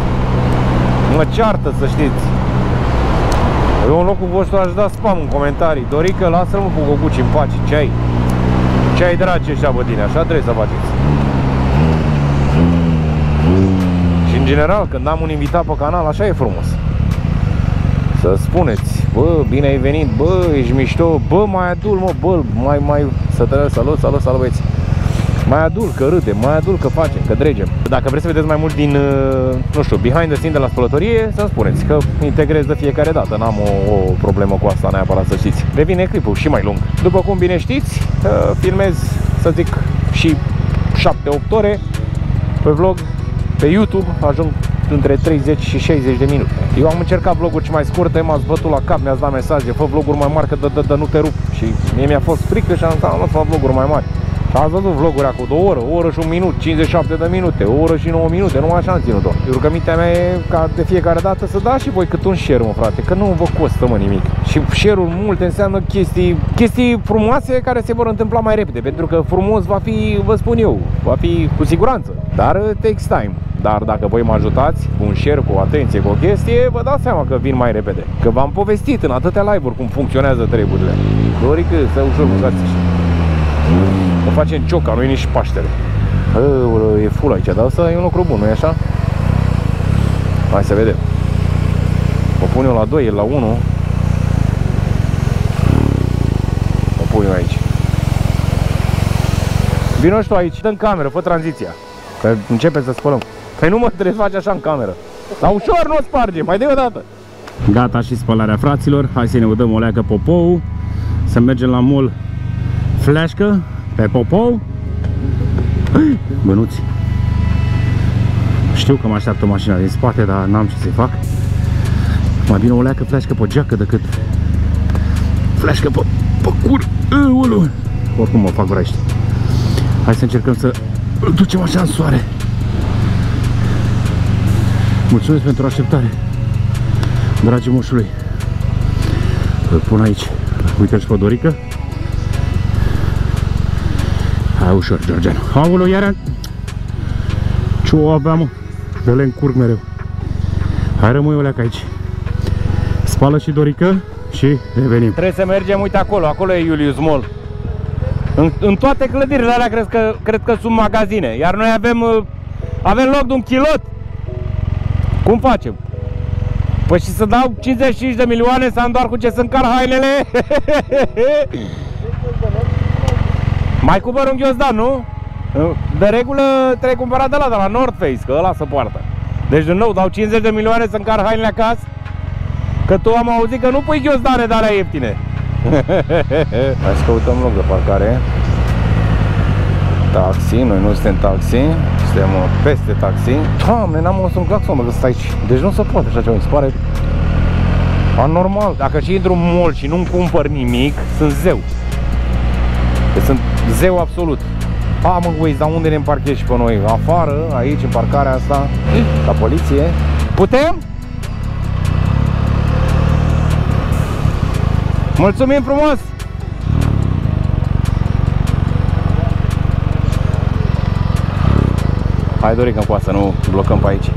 Mă ceartă, să știți. Eu în locul vostru aș da spam în comentarii. Dorică, lasă-l mă cu Goguci în pace, ce ai? Ce ai dragi ăștia pe tine, așa trebuie să faceți. Și în general, când am un invitat pe canal, așa e frumos. Să spuneți, bă, bine ai venit, bă, ești mișto, bă, mai adul, mă, bă, mai, mai, să te salut, salut, salut, salut băieți. Mai adult că râdem, mai adult că facem, că dregem. Dacă vreți să vedeți mai mult din, nu știu, behind the scene de la spălătorie, să-mi spuneți, că integrez de fiecare dată, n-am o, o problemă cu asta, neapărat, să știți. Revine clipul și mai lung. După cum bine știți, filmez, să zic, și șapte opt ore pe vlog, pe YouTube, ajung între treizeci și șaizeci de minute. Eu am încercat vloguri și mai scurte, m-ați bătut la cap, mi-ați dat mesaje, fă vloguri mai mari, că dă, dă, dă, nu te rup. Și mie mi-a fost frică și am zis, nu fac vloguri mai mari. Ați văzut vloguri cu două ore, o oră și un minut, cincizeci și șapte de minute, o oră și nouă minute, numai așa am ținut-o. Rugămintea mea e ca de fiecare dată să dați și voi cât un share, mă frate, că nu vă costă, mă, nimic. Și share-ul mult înseamnă chestii, chestii frumoase care se vor întâmpla mai repede, pentru că frumos va fi, vă spun eu, va fi cu siguranță, dar takes time. Dar dacă voi mă ajutați cu un share, cu atenție, cu o chestie, vă dați seama că vin mai repede. Că v-am povestit în atâtea live-uri cum funcționează treburile. Dorică, să ușor bucați așa. O facem cioca, nu e nici Paștele. E full aici, dar asta e un lucru bun, nu e așa? Hai să vedem. O pun eu la doi, el la unu. O pun eu aici. Vino și tu aici, dă în cameră, fă tranziția. Că începem să spălăm. Păi nu mă trebuie să faci așa în cameră. Dar ușor, nu o sparge, mai de o dată. Gata și spălarea, fraților. Hai să ne udăm o leacă popou. Să mergem la mall. Fleșcă pe popou. Bănuți. Știu că mă așteaptă mașina din spate, dar n-am ce să-i fac. Mai bine o leacă fleșcă pe geacă decât fleșcă pe, pe cur. Eulu. Oricum mă fac vrește. Hai să încercăm să ducem așa în soare. Mulțumesc pentru așteptare, dragii moșului. Îl pun aici. Uite-l și pe Dorică. Hai ușor, George. Aoleu, iară. Ce o avea, mă? Că le încurc mereu. Hai, rămâi o leacă aici. Spală și Dorică și revenim. Trebuie să mergem, uite acolo, acolo e Iulius Mall. În, în toate clădirile alea cred că, cred că sunt magazine, iar noi avem, avem loc de un kilot. Cum facem? Păi și să dau cincizeci și cinci de milioane să am doar cu ce să încar hainele? Mai cumpăr un ghiozdan, nu? De regulă trebuie cumpărat de la, de la North Face, că ăla se poartă. Deci din nou dau cincizeci de milioane să încar hainele acasă. Că tu am auzit că nu pui ghiozdane de alea ieftine. Hai să căutăm loc de parcare. Taxi, noi nu suntem taxi, suntem peste taxi. Doamne, n-am auzit un claxon, mă, că stai aici. Deci nu se poate așa ceva, mi se pare anormal. Dacă și intru în mall și nu-mi cumpăr nimic, sunt zeu. Deci sunt zeu absolut. A, mă, uiți, dar unde ne împarchez și pe noi? Afară, aici, în parcarea asta, la poliție. Putem? Mulțumim frumos! Hai, Dorică, cu asta, nu blocăm pe aici.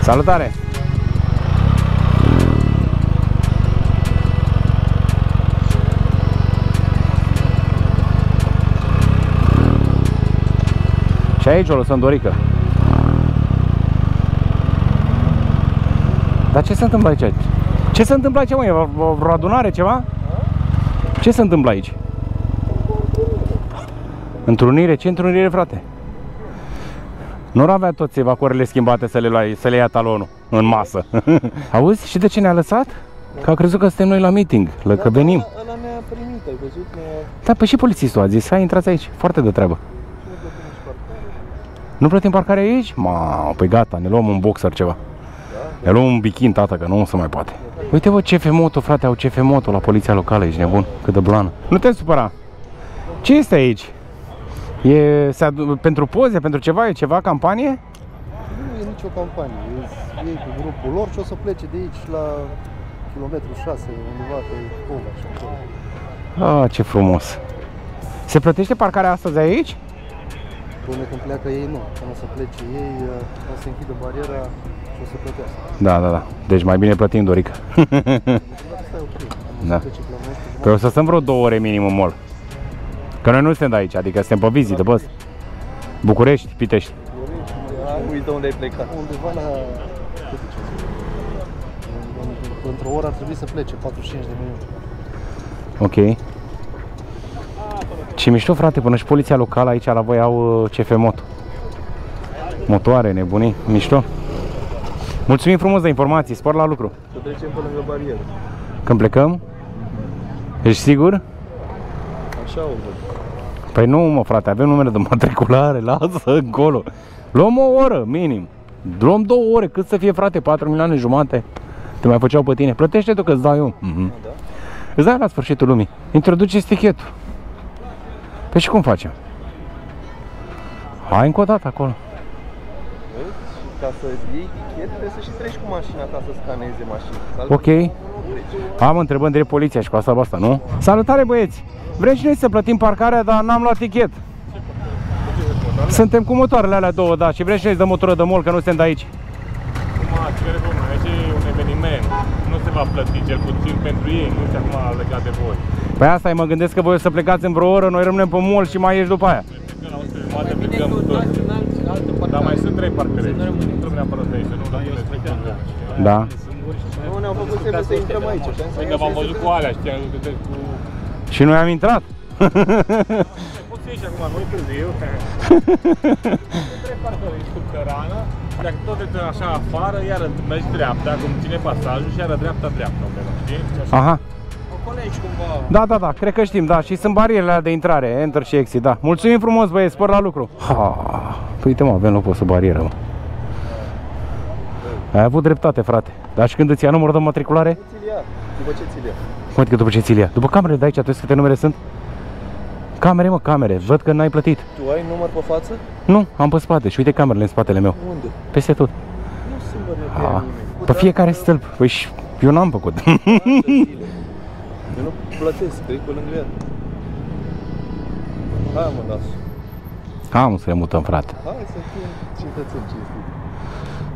Salutare! Și aici o lăsăm, Dorică. Dar ce se întâmplă aici? Ce se întâmplă aici, măi? O adunare, ceva? Ce se întâmplă aici? Întrunire? Ce întrunire, frate? Nu avea toți evacuările schimbate să le, luai, să le ia talonul în masă. Auzi? Și de ce ne-a lăsat? Că a crezut că suntem noi la meeting, la că venim. Ăla ne-a primit, ai văzut? Da, păi și polițistul a zis, hai, intrați aici, foarte de treabă. Nu plătim parcare aici? Ma, păi gata, ne luăm un boxer ceva. Ne luăm un bichin, tata, că nu se mai poate. Uite vă, CFMoto, frate, au CFMoto la poliția locală, ești nebun, cât de blană. Nu te supăra. Ce este aici? E pentru poze, pentru ceva, e ceva campanie? Nu e nicio campanie, e ei cu grupul lor și o să plece de aici la kilometrul șase, undeva pe Cova și acolo. Ah, ce frumos. Se plătește parcarea astăzi aici? Până când pleacă ei nu, până să plece ei, o să închidă bariera și o să plătească. Da, da, da. Deci mai bine plătim, Dorică. Da. Păi o să stăm vreo două ore minim în mall. Că noi nu suntem de aici, adică suntem pe vizită, bă. București, Pitești. Uite unde ai plecat. Undeva la... Într-o oră ar trebui să plece, patruzeci și cinci de minute. Ok. Ce mișto, frate, până și poliția locală aici la voi au CFMoto. Motoare, nebunii, mișto. Mulțumim frumos de informații, spor la lucru. Să trecem pe lângă barieră. Când plecăm? Ești sigur? Așa o văd. Păi nu, mă, frate, avem numere de matriculare, lasă încolo. Luăm o oră, minim. Luăm două ore, cât să fie, frate, patru milioane jumate. Te mai făceau pe tine. Plătește tu că îți dau eu. Mm-hmm. Da. Îți dai la sfârșitul lumii. Introduce stichetul. Păi și cum facem? Hai încă o dată acolo. Vezi? Și ca să iei tichet, trebuie să și treci cu mașina ta să scaneze mașina. Salutare. Ok. Am întrebând de poliția și cu asta, asta, nu? Salutare, băieți! Vrem și noi să plătim parcarea, dar n-am luat tichet. Suntem cu motoarele alea două, da, și vrem și noi să dăm motoră de mol, că nu suntem de aici. Aici e un eveniment, nu se va plăti, cel puțin pentru ei, nu se acum legat de voi. Păi asta e, mă gândesc că voi o să plecați în vreo oră, noi rămânem pe mall și mai ieși după aia. Plecăm la o sută de mii, plecăm tot. Dar mai sunt trei parcări, nu rămânem neapărat de aici, nu, dar eu plecăm. Da. Nu, ne-au făcut semne să intrăm aici. Păi că v-am văzut cu alea, știam, vedeți cu... Și noi am intrat. Poți să ieși acum, nu-i târziu. Trei parcări, ești subterană. Dacă tot e așa afară, iară mergi dreapta, cum ține pasajul și iară dreapta-dreapta undeva, știi? Aha. Ocolești cumva. Da, da, da, cred că știm, da, și sunt barierele alea de intrare, enter și exit, da. Mulțumim frumos, băieți, spor la lucru. Ha, păi uite, mă, avem locul sub barieră, mă. Ai avut dreptate, frate. Dar și când îți ia numărul de matriculare? După ce ți-l ia. Cum adică după ce ți-l ia? După camerele de aici, atunci câte numere sunt? Camere, mă, camere, văd că n-ai plătit. Tu ai număr pe față? Nu, am pe spate și uite camerele în spatele meu. Unde? Peste tot. Nu sunt bărnetea nimeni. Pe fiecare stâlp. Păi și eu n-am făcut. Eu nu plătesc, trec pe lângă ea. Hai, mă, las. Hai, să le mutăm, frate. Hai să fie cetățeni cinstit.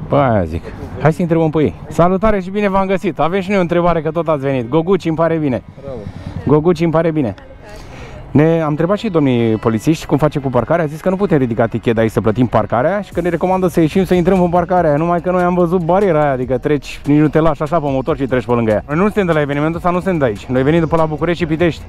Păi aia zic. Hai să întrebăm pe ei. Salutare și bine v-am găsit. Aveți și noi o întrebare că tot ați venit. Goguci, îmi pare bine. Bravo. Goguci, îmi pare bine. Ne am întrebat și domnii polițiști cum face cu parcarea, a zis că nu putem ridica tichet de aici să plătim parcarea și că ne recomandă să ieșim să intrăm în parcarea aia, numai că noi am văzut bariera aia, adică treci, nici nu te lași așa pe motor și treci pe lângă ea. Noi nu suntem de la evenimentul ăsta, nu suntem de aici, noi venim de pe la București și Pitești.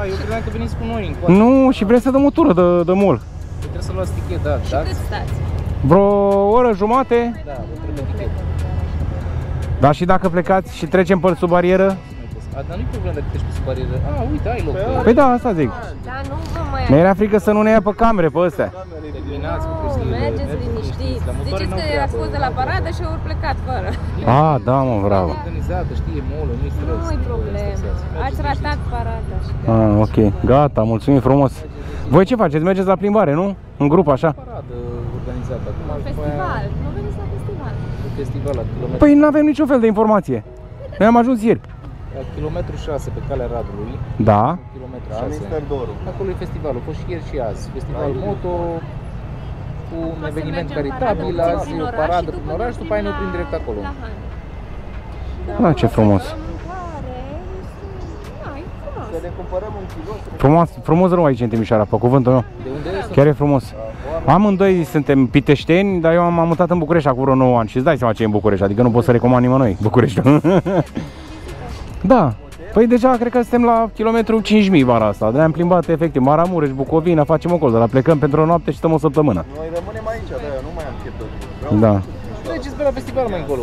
Ah, eu credeam că veniți cu noi în Nu, și vrem să dăm o tură de, de mall. Trebuie să luați tichet, da, da. Și cât stați? Vreo oră jumate. Da, trebuie. Da, și dacă plecați și trecem pe sub barieră? A, dar nu-i problemă dacă treci pe sub barieră. A, uite, ai loc. Păi da, asta zic. Dar nu vă mai ai. Mi-era frică să nu ne ia pe camere pe astea. Terminați cu pustiile. Mergeți liniștiți. Ziceți că ați fost de la paradă și au plecat fără. A, da, mă, bravo. Organizată, știi, molă, nu-i străzi. Nu-i problemă. Ați ratat parada. A, ok. Gata, mulțumim frumos. Voi ce faceți? Mergeți la plimbare, nu? În grup, așa? Paradă organizată. Festival. Nu veniți la festival. Festival la kilometri. Păi nu avem niciun fel de informație. Noi am ajuns ieri. La kilometru șase pe calea Radului. Da. Acolo e festivalul, fost și ieri și azi. Festival moto cu un eveniment caritabil, azi o paradă prin oraș, după aia ne oprim direct acolo. Da, ce frumos. Să ne cumpărăm un kilo. Frumos rău aici în Timișoara, pe cuvântul meu. De unde ești? Chiar e frumos. Amândoi suntem piteșteni, dar eu am mutat în București acum vreo nouă ani și îți dai seama ce e în București, adică nu pot să recomand nimănui Bucureștiul. Da, Păi deja cred că suntem la kilometru cinci mii vara asta. De-aia am plimbat efectiv Maramureș, Bucovina, facem o colț, dar plecăm pentru o noapte și stăm o săptămână. Noi rămânem aici, de nu mai am chef. Da. Treceți pe la festival mai încolo,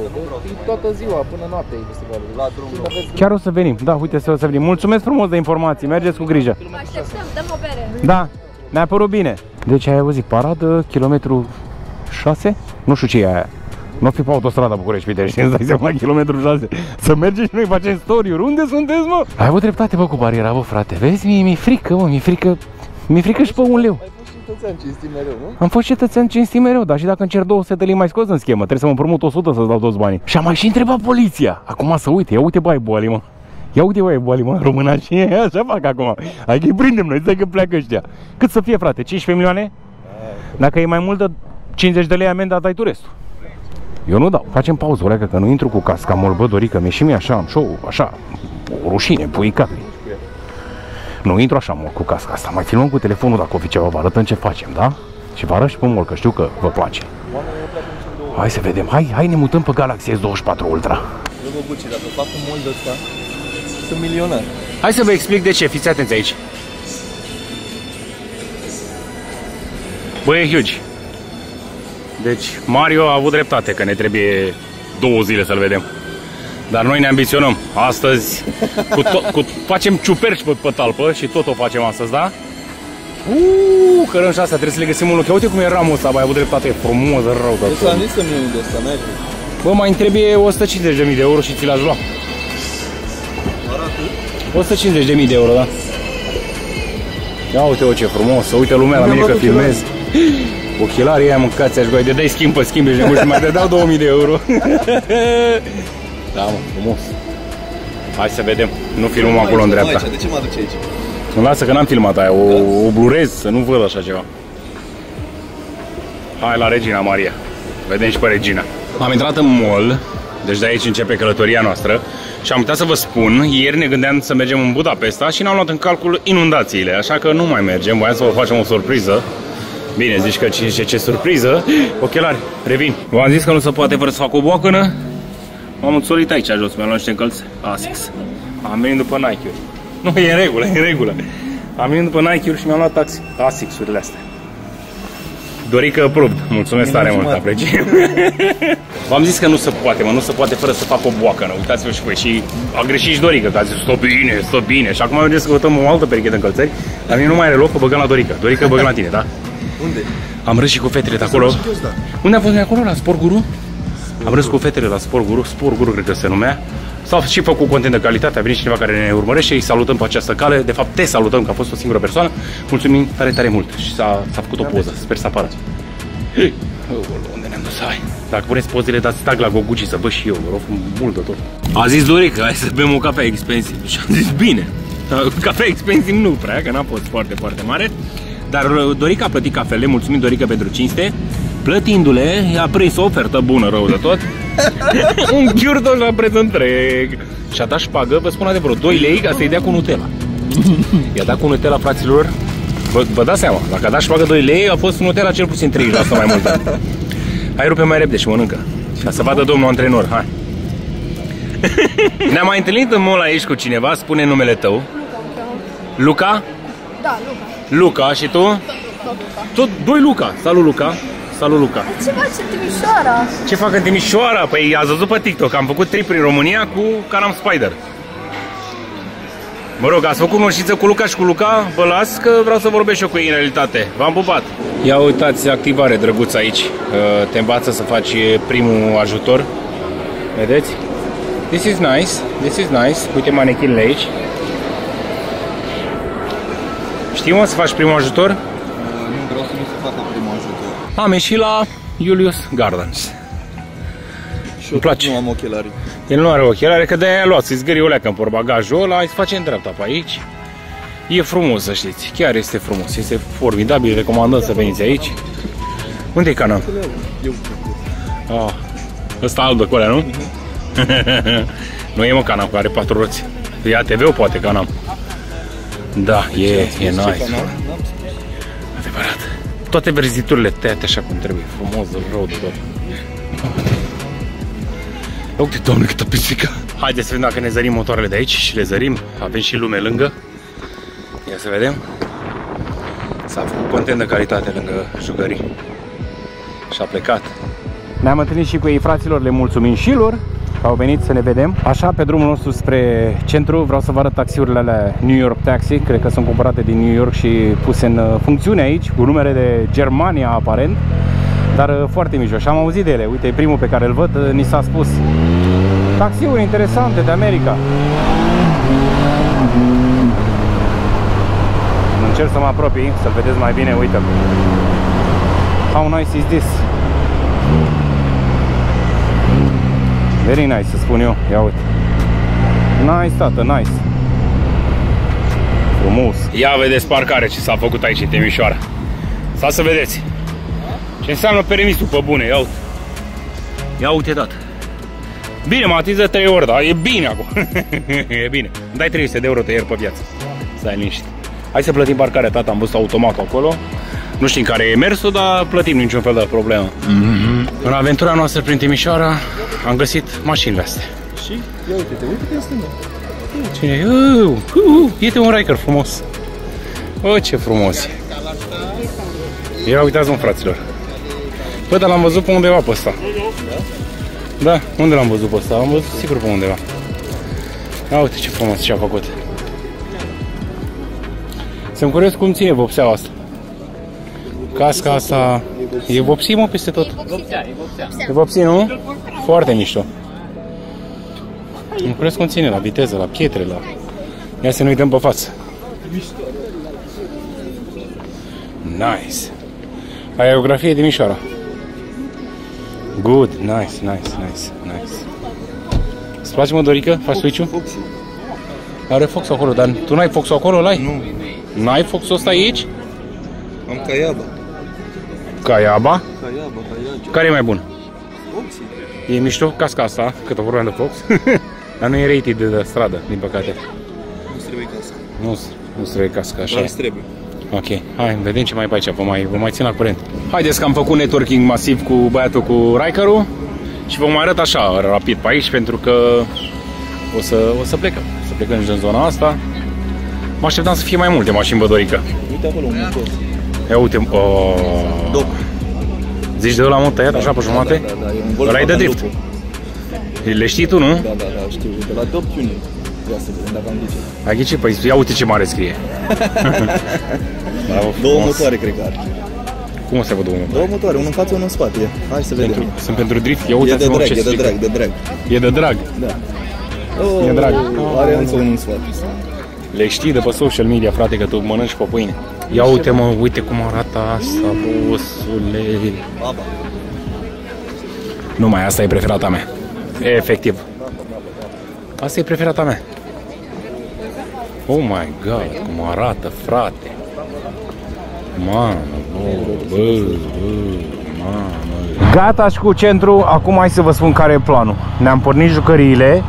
toată ziua, până noapte e festivalul. La drum. Chiar o să venim. Da, uite, o să venim. Mulțumesc frumos de informații. Mergeți cu grijă. Vă așteptăm, dăm o bere. Da. Ne-a părut bine. Deci ai auzit, paradă, kilometru șase? Nu știu ce e aia. Nu fi pe autostrada București-Pitești, îți dai seama, kilometru șase. Să mergem și noi, facem story-uri. Unde sunteți, mă? Ai avut dreptate, bă, cu bariera, bă, frate. Vezi, mi-e mi frică, mă, mi-e frică. Mi-e frică și pe un leu. Ai fost cetățean cinstit mereu, nu? Am fost cetățean cinstit mereu, dar și dacă încerc două sute de lei mai scos în schemă, trebuie să mă împrumut o sută să-ți dau toți banii. Și am mai și întrebat poliția. Acum să uite, ia uite, bai, boli, mă. Ia uite, băi, boli, mă, româna și e, așa fac acum. Hai că îi prindem noi, stai că pleacă ăștia. Cât să fie, frate? cincisprezece milioane? Dacă e mai mult de cincizeci de lei amenda, dai tu restul. Eu nu dau. Facem pauză, ureacă, că nu intru cu casca, mă-l bă, Dorică, mi-e și mie așa, am show, așa, o rușine, puicatului. Nu intru așa, mă, cu casca asta, mai filmăm cu telefonul dacă o fi ceva, vă arătăm ce facem, da? Și vă arăt și pe mol, că știu că vă place. Hai să vedem, hai, hai ne mutăm pe Galaxy S douăzeci și patru Ultra. Eu, Goguci, dacă fac un mol de ăsta, sunt milionar. Hai să vă explic de ce, fiți atenți aici. Băi, e huge. Deci Mario a avut dreptate că ne trebuie două zile să-l vedem. Dar noi ne ambiționăm. Astăzi cu cu, facem ciuperci pe, pe talpă și tot o facem astăzi, da? Uuu, cărăm și astea, trebuie să le găsim un loc. Ia uite cum e ramul ăsta, bă, ai avut dreptate, e frumos, rău. Deci am zis că nu e unde ăsta, merge. Bă, mai îmi trebuie o sută cincizeci de mii de euro și ți l-aș lua. o sută cincizeci de mii de euro, da. Ia uite-o ce frumos, uite lumea la mine că filmez. Ochelarii aia mâncați, aș goi, de dai schimb pe schimb, ești nebun și mai te dau două mii de euro. Da, mă, frumos. Hai să vedem, nu filmăm acolo în dreapta. De ce mă aduci aici? Îmi lasă că n-am filmat aia, o, o blurez, să nu văd așa ceva. Hai la Regina Maria, vedem și pe Regina. Am intrat în mall, deci de aici începe călătoria noastră. Și am uitat să vă spun, ieri ne gândeam să mergem în Budapesta și n-am luat în calcul inundațiile, așa că nu mai mergem, voiam să vă facem o surpriză. Bine, zici că ce, ce, ce surpriză. Ochelari, revin. V-am zis că nu se poate fără să fac o boacănă. M-am înțolit aici jos, mi-am luat niște încălți Asics. Am venit după Nike-uri. Nu, e în regulă, e în regulă. Am venit după Nike-uri și mi-am luat Asics-urile astea. Dorică approved, mulțumesc tare mult, apreciem. V-am zis că nu se poate, mă, nu se poate fără să fac o boacănă. Uitați-vă și voi și a greșit și Dorică, că a zis stă bine, stă bine. Și acum mergem să căutăm o altă periche de încălțări. Dar mie nu mai are loc, că băgăm la Dorică. Dorică, băgăm la tine, da? Unde? Am râs și cu fetele de acolo. Unde am fost noi acolo? La Sport Guru? Am râs cu fetele la Sport Guru, Sport Guru cred că se numea. S-au și făcut content de calitate, a venit cineva care ne urmărește, îi salutăm pe această cale. De fapt, te salutăm, că a fost o singură persoană. Mulțumim tare, tare mult și s-a făcut o poză, sper să apară. Unde ne-am dus, hai? Dacă puneți pozele, dați tag la Goguci să văd și eu, vă rog, mult de tot. A zis Dorică, hai să bem o cafea expensiv și am zis bine. Cafea expensiv nu prea, că n-a fost foarte, foarte mare. Dar Dorica a plătit cafele, mulțumim Dorica pentru cinste. Plătindu-le, i-a prins o ofertă bună, rău de tot. Un ghiurdo la preț întreg. Și-a dat șpagă, vă spun adevărul, doi lei ca să-i dea cu Nutella. I-a dat cu Nutella, fraților. Vă, vă dați seama, dacă a dat șpagă doi lei, a fost Nutella cel puțin trei la sută mai mult. Hai, rupe mai repede și mănâncă. Ca să vadă domnul antrenor, hai. Ne-am mai întâlnit în mall aici cu cineva, spune numele tău. Luca? Da, Luca. Luca, și tu? Tot Luca. Tot, doi Luca. Salut, Luca. Salut, Luca. Ce faci în Timișoara? Ce fac în Timișoara? Păi ați văzut pe TikTok, am făcut trip prin România cu Can-Am Spyder. Mă rog, ați făcut mărșiță cu Luca și cu Luca, vă las că vreau să vorbesc și eu cu ei în realitate. V-am pupat. Ia uitați, activare drăguță aici. Te învață să faci primul ajutor. Vedeți? This is nice, this is nice. Uite manechinile aici. Știi, mă, să faci primul ajutor? Uh, nu, vreau să nu se facă primul ajutor. Am ieșit la Iulius Gardens. Și îmi place. Nu am ochelari. El nu are ochelari, că de-aia i-a luat, să-i zgârie o leacă în portbagajul ăla, îi facem dreapta pe aici. E frumos, să știți, chiar este frumos, este formidabil, recomandăm să veniți aici. Unde-i Can-Am? Ah, ăsta albă cu alea, nu? Nu e, mă, Can-Am, că are patru roți. E A T V-ul, poate, Can-Am. Da, e, e nice. Adevărat. Toate verziturile tăiate așa cum trebuie, frumos, rău de tot. Ok, doamne, câtă pisică! Haideți să vedem dacă ne zărim motoarele de aici și le zărim. Avem și lume lângă. Ia să vedem. S-a făcut content de calitate lângă jucării. Și-a plecat. Ne-am întâlnit și cu ei, fraților, le mulțumim și lor că au venit să ne vedem. Așa, pe drumul nostru spre centru, vreau să vă arăt taxiurile alea New York Taxi. Cred că sunt cumpărate din New York și puse în funcțiune aici, cu numere de Germania, aparent. Dar foarte mișto. Am auzit de ele. Uite, e primul pe care îl văd, ni s-a spus. Taxiuri interesante de America. Încerc să mă apropii, să-l vedeți mai bine, uite-l. How nice is this? Very nice, să spun eu. Ia uite. Nice, tată, nice. Frumos. Ia vedeți parcare ce s-a făcut aici în Timișoara. Stai să vedeți. Ce înseamnă permisul pe bune, ia uite. Ia uite, tată. Bine, m-a atins de trei ori, dar e bine acum. E bine. Dai trei sute de euro tăieri pe viață. Stai liniștit. Hai să plătim parcarea, tata, am văzut automatul acolo. Nu știm care e mersul, dar plătim, niciun fel de problemă. Mm-hmm. În aventura noastră prin Timișoara am găsit mașinile astea. Și? Ia uite-te, uite-te în stânga. Cine e? Uuu, uuu, uite un Ryker frumos. O, ce frumos e. Ia uitați-mă, fraților. Bă, dar l-am văzut pe undeva pe ăsta. Da, unde l-am văzut pe ăsta? L-am văzut sigur pe undeva. Ia uite ce frumos ce a făcut. Sunt curios cum ține vopseaua asta. Casca asta... E vopsii, mă, peste tot? E vopsii, nu? Foarte mișto. Îmi curios cum ține, la viteză, la pietre, la... Ia să ne uităm pe față. Nice. Aerografie Timișoara. Good, nice, nice, nice, nice. Îți place, mă, Dorică? Faci switch-ul? Are Fox-ul acolo, dar tu n-ai Fox-ul acolo, l-ai? Nu. N-ai Fox-ul ăsta aici? Am Caiaba. Caiaba? Caiaba, Caiaba. Care e mai bun? Foxy. E mișto casca asta, cât o vorbeam de Fox. Dar nu e rated de, de stradă, din păcate. Nu-ți trebuie casca. Nu-ți nu trebuie casca, așa. Dar trebuie. Ok, hai, vedem ce mai e pe aici, vă mai, vă mai țin la curent. Haideți că am făcut networking masiv cu băiatul cu Ryker-ul. Și vă mai arăt așa, rapid pe aici, pentru că o să, o să plecăm. O să plecăm în zona asta. Mă așteptam să fie mai multe mașini, bă, Dorică. Uite acolo, un motor. Ia uite, ooo... Zici de ăla, mă, tăiat așa pe jumate? Da, da, da. Ăla e de drift. Le știi tu, nu? Da, da, da, știu. De la Top Tuning. Ia să vedem dacă am ghicit. Ai ghicit? Păi ia uite ce mare scrie. Două motoare, cred că are. Cum o să văd două motoare? Două motoare, unul în față, unul în spate. Hai să vedem. Sunt pentru drift? Ia uite-te, mă, ce scrie. E de drag, de drag. E de drag? Da. E de drag. Are însă unul în spate. Le știi de pe social media, frate, că tu mănânci pe pâine. Ia uite, mă, uite cum arată asta, bosule. Nu mai, asta e preferata mea. Efectiv. Asta e preferata mea. Oh my god, cum arată, frate. Mamă, bă, bă, mamă. Gata și cu centru, acum hai să vă spun care e planul. Ne-am pornit jucăriile.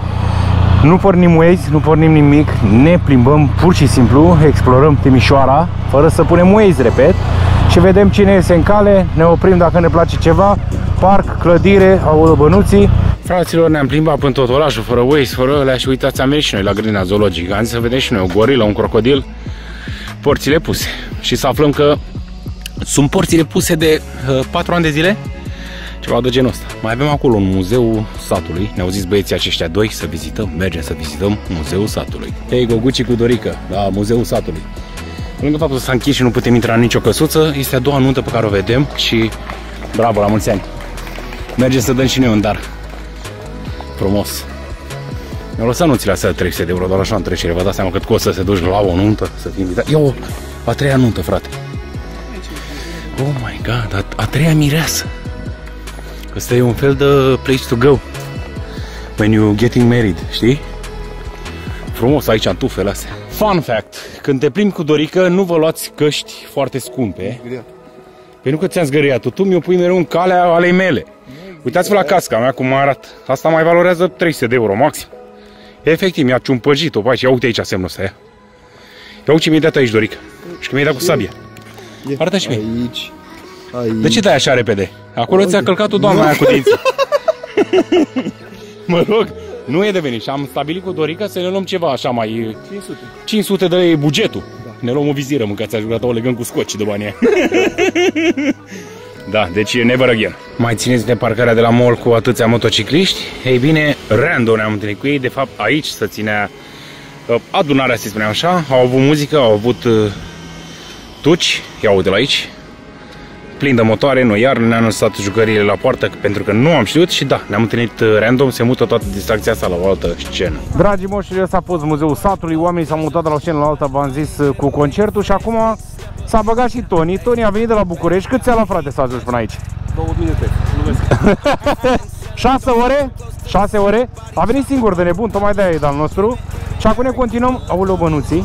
Nu pornim Waze, nu pornim nimic, ne plimbăm pur și simplu, explorăm Timișoara, fără să punem Waze, repet, și vedem cine este în cale, ne oprim dacă ne place ceva, parc, clădire, autobănuții. Fraților, ne-am plimbat prin tot orașul, fără Waze, fără alea și uitați, am mers și noi la grădina zoologică, am zis să vedem și noi o gorilă, un crocodil, porțile puse. Și să aflăm că sunt porțile puse de uh, patru ani de zile. Ceva de genul ăsta. Mai avem acolo un muzeu satului. Ne-au zis băieții aceștia doi să vizităm. Mergem să vizităm muzeul satului. Hei, Goguci cu Dorică, la muzeul satului. Lângă faptul că s-a închis și nu putem intra în nicio căsuță, este a doua nuntă pe care o vedem și bravo, la mulți ani. Mergem să dăm și noi un dar. Frumos. Mi-au lăsat nunțile astea trei sute de euro, doar așa în trecere. Vă dați seama cât costă să te duci la o nuntă, să fii invitat. E o a treia nuntă, frate. Oh my god, a, a treia mireasă. Asta e un fel de place to go when you're getting married, știi? Frumos aici, în tufele astea. Fun fact, când te plimbi cu Dorică, nu vă luați căști foarte scumpe. Păi nu că ți-am zgâriat tu, tu mi-o pui mereu în calea alei mele. Uitați-vă la casca mea cum arată. Asta mai valorează trei sute de euro maxim. Efectiv, mi-a ciumpăjit-o pe aici. Ia uite aici semnul ăsta, ia. Ia uite ce mi-ai dat aici, Dorică. Și că mi-ai dat cu sabia. Arată și mie. Aici. De ce dai așa repede? Acolo ți-a călcat-o doamna aia cu dinții. Mă rog, nu e de venit. Și am stabilit cu Dorică să ne luăm ceva așa mai... cinci sute. cinci sute de lei bugetul. Da. Ne luăm o viziră, mâncați, aș vrea o legăm cu scoci de banii. Da, deci never again. Mai țineți de parcarea de la mall cu atâția motocicliști? Ei bine, random ne-am întâlnit cu ei. De fapt, aici se ținea adunarea, să spunem așa. Au avut muzică, au avut tuci. Ia uite la aici. Plin de motoare, noi iar ne-am anunțat jucările la poartă pentru că nu am știut și da, ne-am întâlnit random, se mută toată distracția asta la o altă scenă. Dragii moștri, ăsta a fost muzeul satului, oamenii s-au mutat de la o scenă la alta, v-am zis, cu concertul și acum s-a băgat și Tony. Tony a venit de la București, cât ți-a luat, frate, să ajungi până aici? două minute, șase ore? șase ore? A venit singur de nebun, tocmai de-aia e de-al nostru și acum ne continuăm, aoleu bănuții.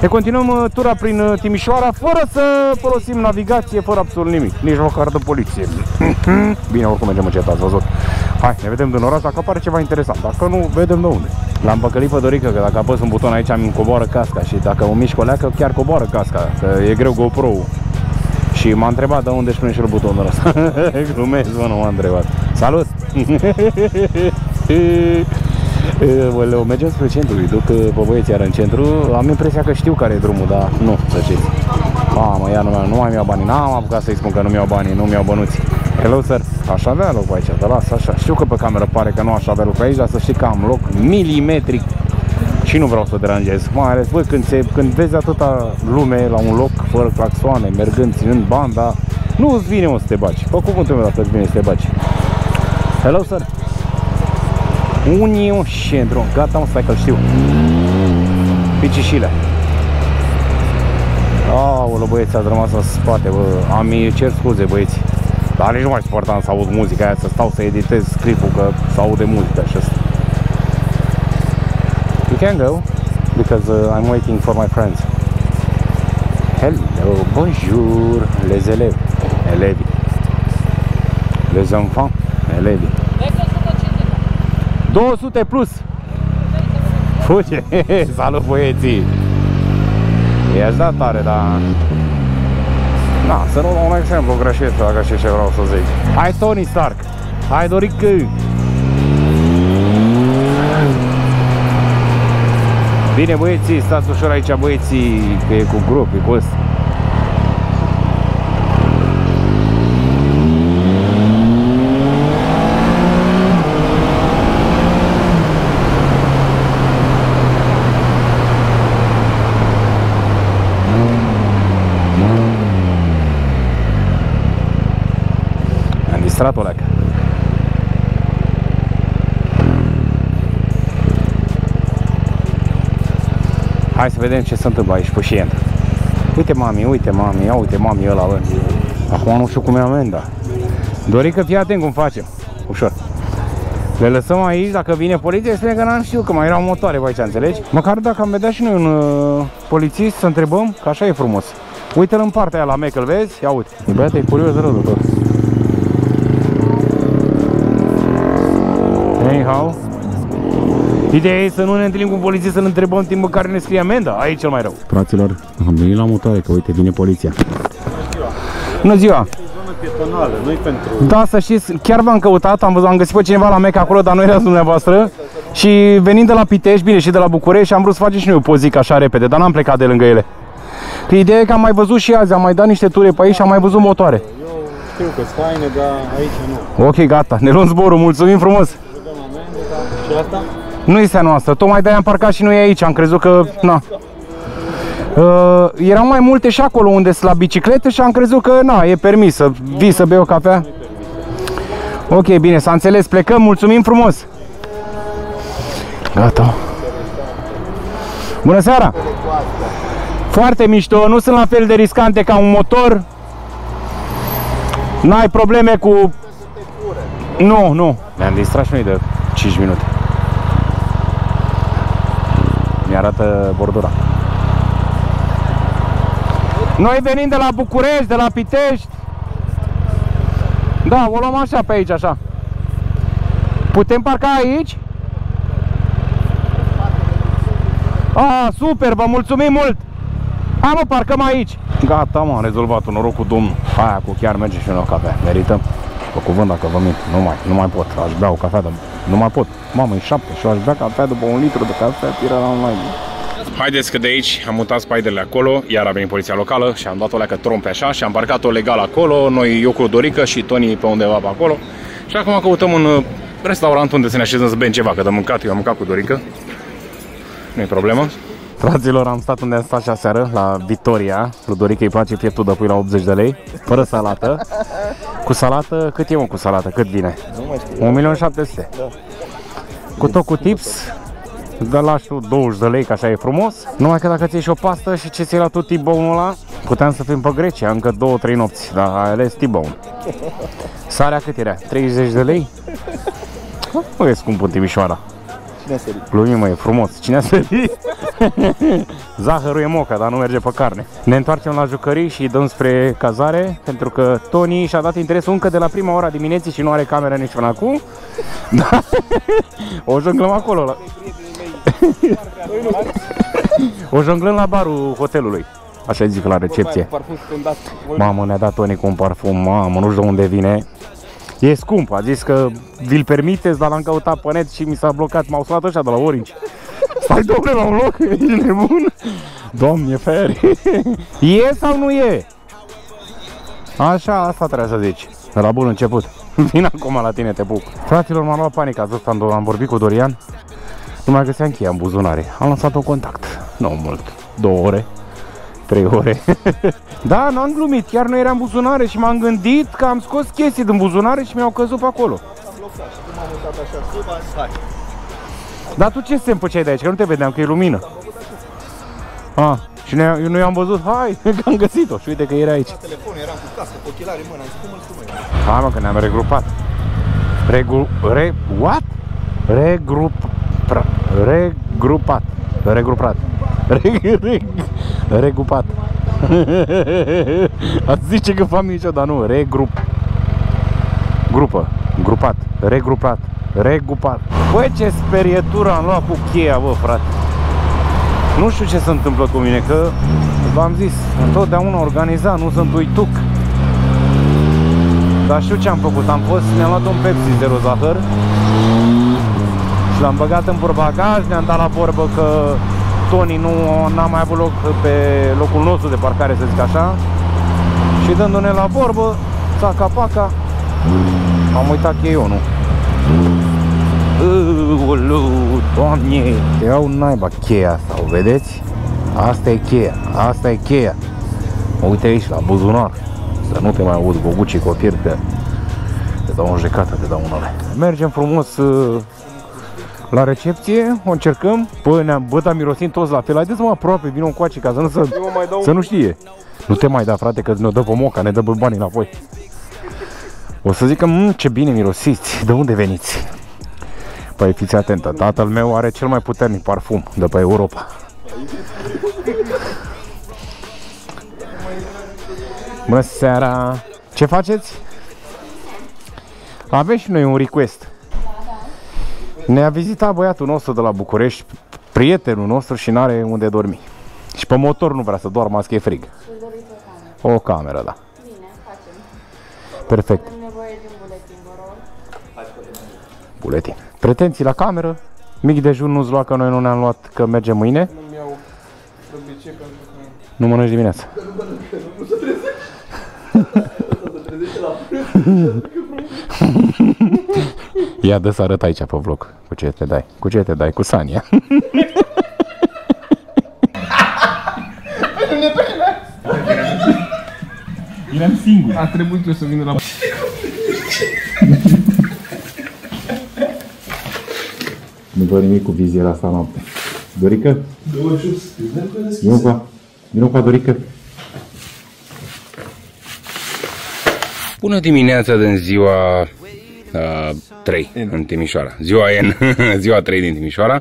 Ne continuăm tura prin Timișoara fără să folosim navigație, fără absolut nimic, nici măcar de poliție. Bine, oricum mergem încet, ați văzut. Hai, ne vedem din oraș, dacă apare ceva interesant, dacă nu, vedem de unde. L-am păcălit pe Dorică că dacă apăs un buton aici, îmi coboară casca și dacă o mișc o leacă, chiar coboară casca, că e greu GoPro-ul. Și m-a întrebat de unde își pune și butonul ăsta. Glumesc, bă, nu m-a întrebat. Salut! Leu, mergem spre centru, îi duc pe băieți iar în centru. Am impresia că știu care e drumul, dar nu, să știți. Mamă, ia, nu, nu mai mi-au banii, n-am apucat să-i spun că nu-mi iau banii, nu-mi iau bănuți. Hello, sir, aș avea loc aici, dar las așa. Știu că pe cameră pare că nu aș avea loc aici, dar să știi că am loc milimetric și nu vreau să deranjez. Mai ales, bă, când, se, când vezi atâta lume la un loc, fără claxoane, mergând, ținând banda, nu-ți vine o să te baci. Pe cuvântul meu, dacă îți vine să te baci. Hello, sir. Union Centru, gata, mă, stai că-l știu. Picișile. Aoleu, băieți, ați rămas în spate, bă. Am, cer scuze, băieți. Dar nici nu mai suportam să aud muzica aia, să stau să editez clipul, că să aude muzica și asta. You can go, because uh, I'm waiting for my friends. Hello, bonjour, les élèves, elevi. Les enfants, elevi. două sute plus! Fuge! Salut, băieții! I-aș da tare, dar... Na, să nu dau un exemplu greșit, dacă știi ce vreau să zic. Hai, Tony Stark! Hai, Dorică! Bine, băieții, stați ușor aici, băieții, că e cu grup, e cu ăsta. Stratul ăla. Hai să vedem ce se întâmplă aici, pușient. Uite, mami, uite, mami, ia uite, mami, ăla, bă. Acum nu știu cum e amenda. Dorică, fii atent cum facem. Ușor. Le lăsăm aici, dacă vine poliția, spune că n-am știut, că mai erau motoare pe aici, înțelegi? Măcar dacă am vedea și noi un uh, polițist, să întrebăm, că așa e frumos. Uite-l în partea aia la mec, îl vezi? Ia uite. Băiatul e curios de rău după. Anyhow, ideea e să nu ne întâlnim cu poliția, să-l întrebăm timp care ne scrie amenda, aici e cel mai rău. Fraților, am venit la mutare, că uite, vine poliția. Bună ziua! Da, să știți, chiar v-am căutat, am, am găsit pe cineva la Meca acolo, dar nu erați dumneavoastră. Și venind de la Pitești, bine, și de la București, am vrut să facem și noi o pozică așa repede, dar n-am plecat de lângă ele. Că ideea e că am mai văzut și azi, am mai dat niște ture pe aici și am mai văzut motoare. Eu știu că-s faine, dar aici nu. Ok, gata, ne luăm zborul, mulțumim frumos! Și asta? Nu este a noastră, tocmai de-aia am parcat și noi aici, am crezut că... Na. Uh, erau mai multe și acolo unde sunt la biciclete și am crezut că na, e permis să vii să bei o cafea. Ok, bine, s-a înțeles, plecăm, mulțumim frumos! Gata. Bună seara! Foarte mișto, nu sunt la fel de riscante ca un motor. N-ai probleme cu... Nu, nu, ne-am distrat și noi de... cinci minute. Mi-arată bordura. Noi venim de la București, de la Pitești. Da, o luăm așa pe aici, așa. Putem parca aici? Ah, super, vă mulțumim mult. Hai, mă, parcăm aici. Gata, mă, am rezolvat-o, noroc cu domnul. Aia cu chiar merge și noi o cafea, merităm. Pe cuvânt, dacă vă mint, nu mai, nu mai pot, aș bea o cafea de... nu mai pot. Mamă, e șapte și eu aș bea cafea după un litru de cafea, tiră la online. Haideți că de aici am mutat Spyderele acolo, iar a venit poliția locală și am dat o leacă trompe așa și am parcat-o legal acolo, noi, eu cu Dorică și Tony pe undeva pe acolo. Și acum căutăm un restaurant unde să ne așezăm să bem ceva, că de mâncat, eu am mâncat cu Dorică. Nu e problemă. Fraților, am stat unde am stat și aseară, la Victoria. Lui Dorică îi place pieptul de pui la optzeci de lei, fără salată. Cu salată, cât e un cu salată? Cât vine? un milion șapte sute. Da. Cu tot cu tips, de lași tu douăzeci de lei, că așa e frumos. Numai că dacă ți iei și o pastă și ce ți-ai la tu T-bone-ul ăla, puteam să fim pe Grecia încă două trei nopți, dar ai ales T-bone. Sarea cât era? treizeci de lei? Nu e scump în Timișoara. Cine a sărit? Glumim, mă, e frumos. Cine a sărit? Zahărul e moca, dar nu merge pe carne. Ne întoarcem la jucării și dăm spre cazare, pentru că Tony și-a dat interesul încă de la prima ora dimineții și nu are cameră nici până acum. Da. O jonglăm acolo. La... o jonglăm la barul hotelului. Așa zic la recepție. Mamă, ne-a dat Tony cu un parfum, mamă, nu știu de unde vine. E scump, a zis că vi-l permiteți, dar l-am căutat pe net și mi s-a blocat, m-au sunat ăștia de la Orange. Stai, domnule, la un loc, e nebun? Doamne, feri! E sau nu e? Așa, asta trebuie să zici. La bun început. Vin acum la tine, te pup. Fraților, m-am luat panica, zis, am, am vorbit cu Dorian. Nu mai găseam cheia în buzunare. Am lansat un contact. Nu mult, două ore. trei ore. Da, n-am glumit, chiar nu eram buzunare și m-am gândit că am scos chestii din buzunare și mi-au căzut pe acolo. Dar tu ce semn făceai de aici? Că nu te vedeam, că e lumină. Ah, și noi, eu nu i-am văzut, hai, că am găsit-o și uite că era aici. Telefonul, eram cu cască, cu ochelari în mână, am zis, cum îl sumă? Hai mă, că ne-am regrupat. Regu... Re... What? Regrup... Regrupat. Regrupat. Regrupat. Ați zice că fac nicio, dar nu, regrup. Grupă, grupat, regrupat, regrupat. Băi, ce sperietură am luat cu cheia, bă, frate. Nu știu ce se întâmplă cu mine, că v-am zis, întotdeauna organizat, nu sunt uituc. Dar știu ce am făcut, am fost, ne-am luat un Pepsi zero zahăr și l-am băgat în portbagaj, ne-am dat la vorbă că Tony nu n-a mai avut loc pe locul nostru de parcare, să zic așa. Și dându-ne la vorbă, țaca-paca, am uitat cheionul. Uuu, doamne! Iau naiba cheia asta, o vedeți? Asta e cheia, asta e cheia. Uite aici, la buzunar. Să nu te mai auzi, Goguci, că o pierd, că te dau o jecată, te dau unele. Mergem frumos la recepție, o încercăm. Păi ne-am bătat mirosim toți la fel. Haideți mă aproape, vină un coace ca să nu, să, să nu știe. Nu te mai da, frate, că ne-o dă pe moca, ne dă pe banii înapoi. O să zică, mmm, ce bine mirosiți, de unde veniți? Păi fiți atentă, tatăl meu are cel mai puternic parfum de pe Europa. Bună seara! Ce faceți? Avem și noi un request. Ne-a vizitat băiatul nostru de la București, prietenul nostru, și n-are unde dormi. Și pe motor nu vrea să doarmă, că e frig. O cameră, da. Bine, facem. Perfect. Avem nevoie de un buletin, vă rog. Buletin. Pretenții la cameră, mic dejun nu-ți lua, că noi nu ne-am luat, că merge mâine. Nu-mi iau obicei pentru că... Nu mănânci dimineața. Nu se trezește. Nu se trezește la prânz. Ia dă să arăt aici pe vlog. Cu ce te dai? Cu ce te dai? Cu Sania. Eram singur. A trebuit eu să vin la... Nu văd nimic cu viziera asta noapte. Dorică? Vino cu a Dorică. Bună dimineața din ziua... trei în Timișoara. Ziua N, ziua trei din Timișoara.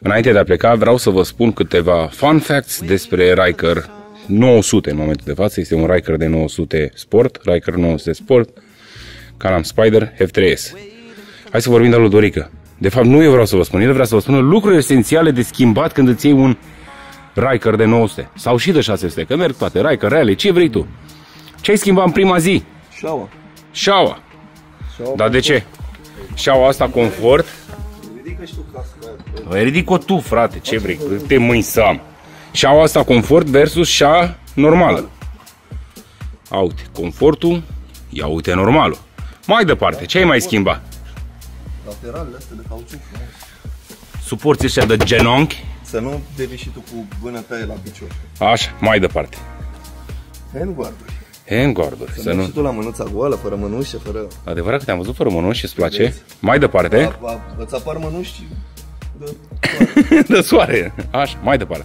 Înainte de a pleca, vreau să vă spun câteva fun facts despre Ryker nouă sute în momentul de față. Este un Ryker de nouă sute Sport, Ryker nouă sute Sport, Can-Am Spyder F trei S. Hai să vorbim de lui Dorică. De fapt, nu eu vreau să vă spun, el vrea să vă spun lucruri esențiale de schimbat când îți iei un Ryker de nouă sute sau și de șase sute, că merg toate, Ryker, Rally, ce vrei tu. Ce ai schimbat în prima zi? Șaua. Șaua. Dar de ce? și au asta confort. Ridică și tu casca. Ridic-o tu, frate, ce vrei, te mâini să am. Și au asta confort versus și a normală. Aute confortul, ia uite normalul. Mai departe, ce ai mai schimba? Lateralele astea de cauciuc. Suporți ăștia de genunchi. Să nu devii și tu cu vână taie la picior. Așa, mai departe. Handguard-uri. Handguard-uri. Să, să nu și tu la mânuța goală, fără mânușe, fără... Adevărat că te-am văzut fără mânuși, îți place? Vezi? Mai departe. A, a, îți apar mânuși de soare. De soare. Așa, mai departe.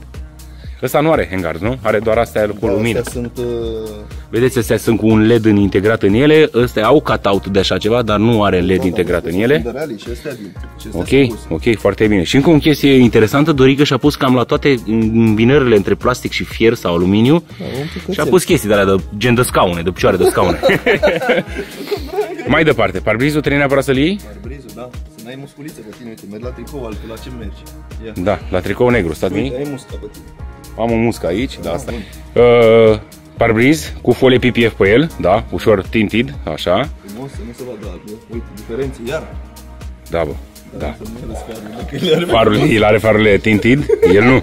Ăsta nu are handguard, nu? Are doar astea cu da, lumină. Astea sunt... Uh... Vedeți, astea sunt cu un L E D integrat în ele. Astea au cutout de așa ceva, dar nu are L E D no, integrat în ele. Și astea, și astea ok, ok, foarte bine. Și încă o chestie interesantă, Dorică și-a pus cam la toate îmbinările între plastic și fier sau aluminiu. Da, și-a pus chestii de alea de gen de scaune, de picioare de scaune. Mai departe, parbrizul trebuie neapărat să-l iei? Parbrizul, da. Să n-ai musculiță pe tine, uite, mergi la tricou, altul la ce mergi? Ia. Da, la tricou negru, stați bine? Ai musca pe tine. Am o muscă aici, da, asta. Uh, parbriz cu folie P P F pe el, da, ușor tinted, așa. Nu, să nu se vadă albă. Uite, diferențe iar. Da, bă, da. Farul, el are farurile tinted, el nu.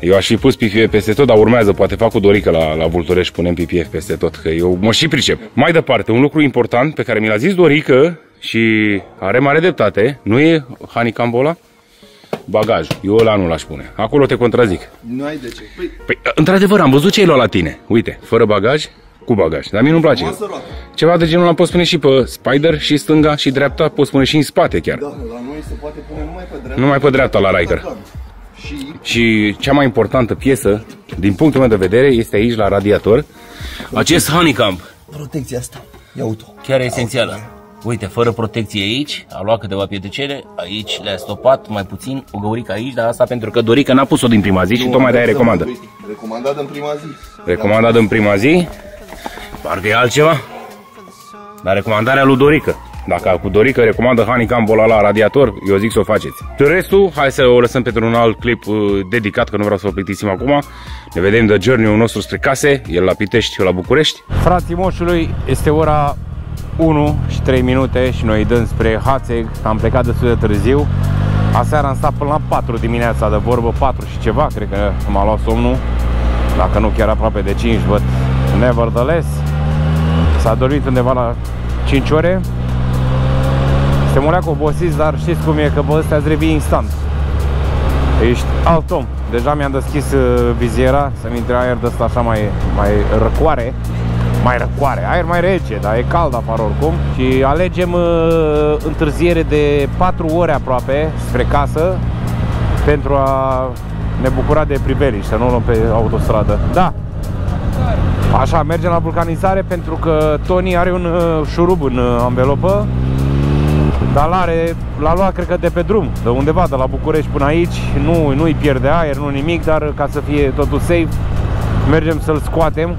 Eu aș fi pus P P F peste tot, dar urmează, poate fac cu Dorică la, la Vulturești, punem P P F peste tot, că eu mă și pricep. Mai departe, un lucru important pe care mi l-a zis Dorică și are mare dreptate, nu e hanicamb ăla? Bagajul, eu ăla nu l-aș pune. Acolo te contrazic. Nu ai de ce. Păi, păi într-adevăr, am văzut ce ai luat la tine. Uite, fără bagaj, cu bagaj. Dar mie nu-mi place. Ceva de genul ăla poți pune și pe Spyder, și stânga, și dreapta, poți pune și în spate chiar. Da, la noi se poate pune numai pe dreapta. Numai pe dreapta la Ryker. Și... și cea mai importantă piesă, din punctul meu de vedere, este aici la radiator. Protecția. Acest honeycomb. Protecția asta e auto. Chiar e esențială. Uite, fără protecție aici, a luat câteva pietecele, aici le-a stopat, mai puțin, o găurică aici, dar asta pentru că Dorică n-a pus-o din prima zi și tocmai de-aia recomandă. Recomandat în prima zi. Recomandat în prima zi, parcă e altceva, dar recomandarea lui Dorică. Dacă cu Dorică recomandă honeycomb-ul ăla la radiator, eu zic să o faceți. Restul, hai să o lăsăm pentru un alt clip dedicat, că nu vreau să o plictisim acum. Ne vedem de journey-ul nostru spre case, el la Pitești, eu la București. Frații moșului, este ora unu și trei minute și noi dăm spre Hațeg, am plecat destul de târziu. Aseară am stat până la patru dimineața de vorbă, patru și ceva, cred că m-a luat somnul, dacă nu chiar aproape de cinci, but nevertheless. S-a dormit undeva la cinci ore. Se murea cu obosiți, dar știți cum e, că pe ăstea îți revii instant. Ești alt om. Deja mi-am deschis viziera să-mi intre aer de ăsta așa mai, mai răcoare. Mai răcoare, aer mai rece, dar e cald afară oricum. Și alegem uh, întârziere de patru ore aproape spre casă pentru a ne bucura de priveliști, să nu luăm pe autostradă. Da, așa, mergem la vulcanizare pentru că Tony are un uh, șurub în uh, anvelopă. Dar l-a luat, cred că, de pe drum, de undeva, de la București până aici. Nu, nu-i pierde aer, nu nimic, dar ca să fie totul safe, mergem să-l scoatem.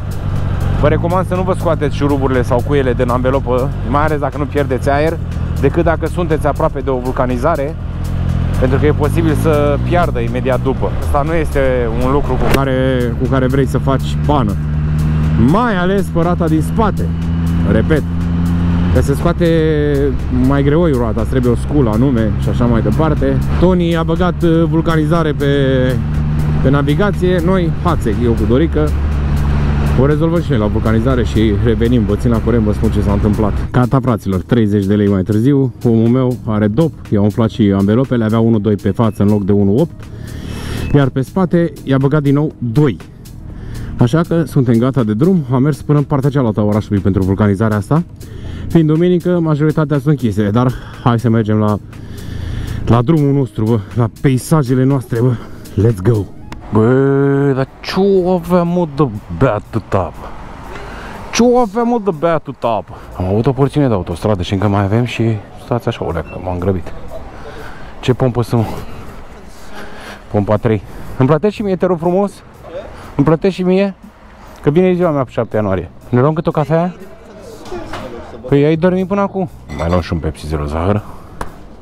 Vă recomand să nu vă scoateți șuruburile sau cuiele din anvelopă, mai ales dacă nu pierdeți aer, decât dacă sunteți aproape de o vulcanizare, pentru că e posibil să piardă imediat după. Asta nu este un lucru cu care, cu care vrei să faci pană, mai ales pe rata din spate. Repet, că se scoate mai greoi roata, trebuie o sculă anume și așa mai departe. Tony a băgat vulcanizare pe, pe navigație, noi Hațeg, eu cu Dorică. O rezolvăm și noi la vulcanizare și revenim, vă țin la curent, vă spun ce s-a întâmplat. Cata, fraților, treizeci de lei mai târziu, omul meu are dop, i-a umflat și anvelopele, avea unu virgulă doi pe față în loc de unu virgulă opt, iar pe spate i-a băgat din nou doi. Așa că suntem gata de drum, am mers până în partea cealaltă a orașului pentru vulcanizarea asta. Fiind duminică, majoritatea sunt închise, dar hai să mergem la, la drumul nostru, bă, la peisajele noastre, bă. Let's go! Bă, dar ce-o avea, mă, de bea atâta apă? Ce-o avea, mă, de bea atâta apă? Am avut o porțiune de autostradă și încă mai avem și... Stați așa, olea, că m-am grăbit. Ce pompă sunt? Pompa trei. Îmi plătești și mie, te rog frumos? Ce? Îmi plătești și mie? Că vine ziua mea pe șapte ianuarie. Ne luăm câte o cafea? Păi ai dormit până acum. Mai luăm și un Pepsi zero zahăr.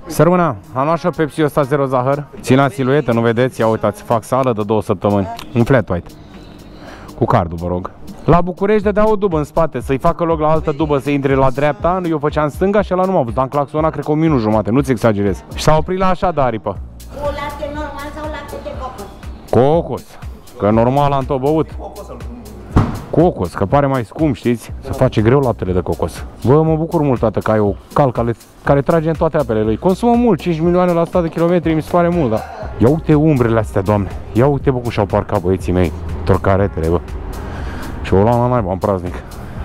Sărmâna, am luat și o Pepsi ăsta zero zahăr. Țin la siluetă, nu vedeți? Ia uitați, fac sală de două săptămâni. Un flat white. Cu cardul, vă rog. La București dădea o dubă în spate, să-i facă loc la altă dubă, să intre la dreapta, eu făceam stânga și ăla nu m-a văzut, am claxonat cred că o minut jumate, nu-ți exagerez. Și s-a oprit la așa de aripă. Cu lapte normal sau lapte de cocos? Cocos, că normal am tot băut. Cocos, că pare mai scump, știți? Se face greu laptele de cocos. Bă, mă bucur mult, tată, că ai o cal care, care trage în toate apele lui. Consumă mult, cinci milioane la o sută de kilometri, mi se pare mult, da. Ia uite umbrele astea, doamne. Ia uite, bă, cum și-au parcat băieții mei. Torcaretele, bă. Și o luam la naiba, în praznic.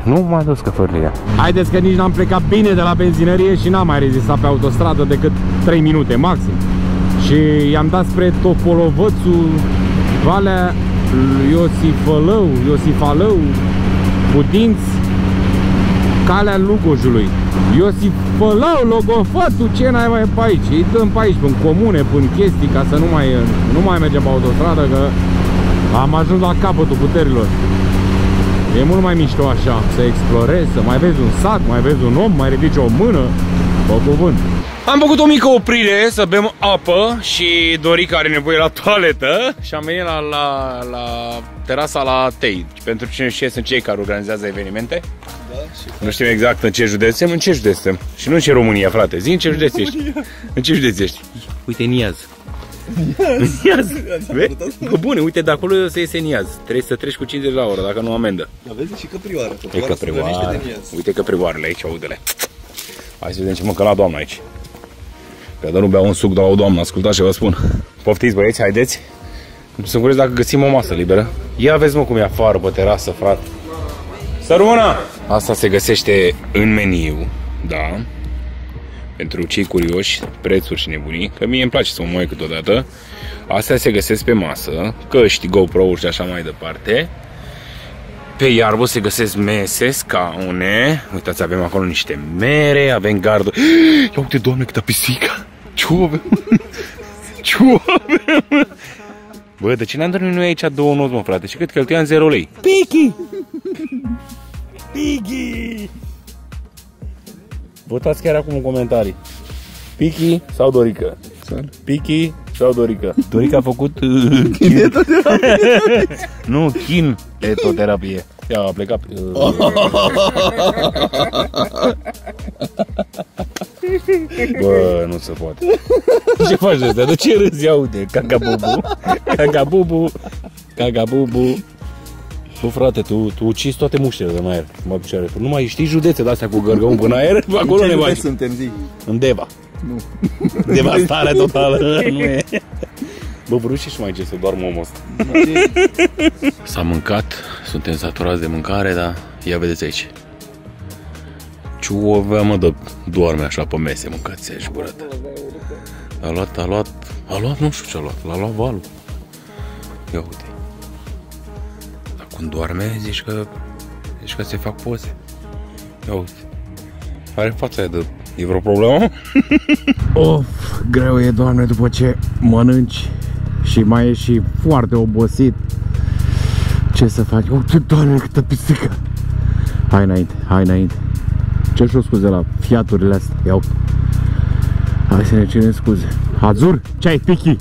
Nu m-a dus căfărlia. Haideți că nici n-am plecat bine de la benzinărie și n-am mai rezistat pe autostradă decât trei minute maxim. Și i-am dat spre Topolovățu, Valea Iosifălău, Iosifalău, Putinți, Calea Lugojului. Iosifălău, Logofățu, ce n-ai mai pe aici? Îi dăm pe aici, în comune, în chestii, ca să nu mai, nu mai mergem pe autostradă, că am ajuns la capătul puterilor. E mult mai mișto așa, să explorezi, să mai vezi un sat, mai vezi un om, mai ridici o mână, pe cuvânt. Am făcut o mică oprire să bem apă și Dorică are nevoie la toaletă și am venit la, la, la terasa la Tei. Pentru cine știe, sunt cei care organizează evenimente. Da, și nu știm exact în ce județ suntem, în ce județ suntem. Și nu în ce România, frate, zi în ce județ ești. În ce județ ești? Uite, Niaz. Niaz. Niaz. Vezi? Bă, bune, uite, de acolo eu să iese Niaz. Trebuie să treci cu cincizeci la oră, dacă nu amendă. Dar vezi și căprioară, tot. E căprioară. Uite căprioarele aici, aude-le. Hai să vedem ce mâncă la doamna aici. Că dar nu bea un suc de la o doamnă, ascultați ce vă spun. Poftiți, băieți, haideți. Sunt curios dacă găsim o masă liberă. Ia vezi, mă, cum e afară, pe terasă, frate. Sărmână! Asta se găsește în meniu, da. Pentru cei curioși, prețuri și nebunii, că mie îmi place să mă moi câteodată. Astea se găsesc pe masă, căști, GoPro-uri și așa mai departe. Pe iarbă se găsesc mese, scaune. Uitați, avem acolo niște mere, avem gardă. Ia uite, doamne, câtă pisică! Ce avem? Ce avem? Bă, de ce ne-am dormit noi aici două nopți, mă, frate? Și cât cheltuiam zero lei. Pichi! Pichi! Votați chiar acum în comentarii. Pichi sau Dorică? Pichi sau Dorică? Dorică a făcut... Kinetoterapie. Nu, kinetoterapie. Ia, a plecat... Bă, nu se poate. Ce faci de astea? De ce râzi? Ia uite, cacabubu. Cacabubu. Cacabubu. Tu, frate, tu, tu ucizi toate muștele din aer. Mă duce, nu mai știi județe de astea cu gărgăun până aer? Acolo ne mai suntem, zi. În Deva. Nu. Devastare totală. Nu e. Bă, brușii și mai ce să doarmă omul ăsta. S-a mâncat, suntem saturați de mâncare, dar ia vedeți aici. Ciuovea, mă, dă, doarme așa pe mese, mâncați aici, burată. A luat, a luat, a luat, nu știu ce a luat, l-a luat valul. Ia uite. Când doarme, zici că, zici că se fac poze. Ia uite. Are fața aia de... E vreo problemă? Of, greu e, doamne, după ce mănânci și mai ești și foarte obosit. Ce să faci? Uite, doamne, câtă pisică! Hai înainte, hai înainte. Cer și o scuze la fiaturile astea. Ia uite. Hai să ne cerem scuze. Azur, ce ai? Pichi!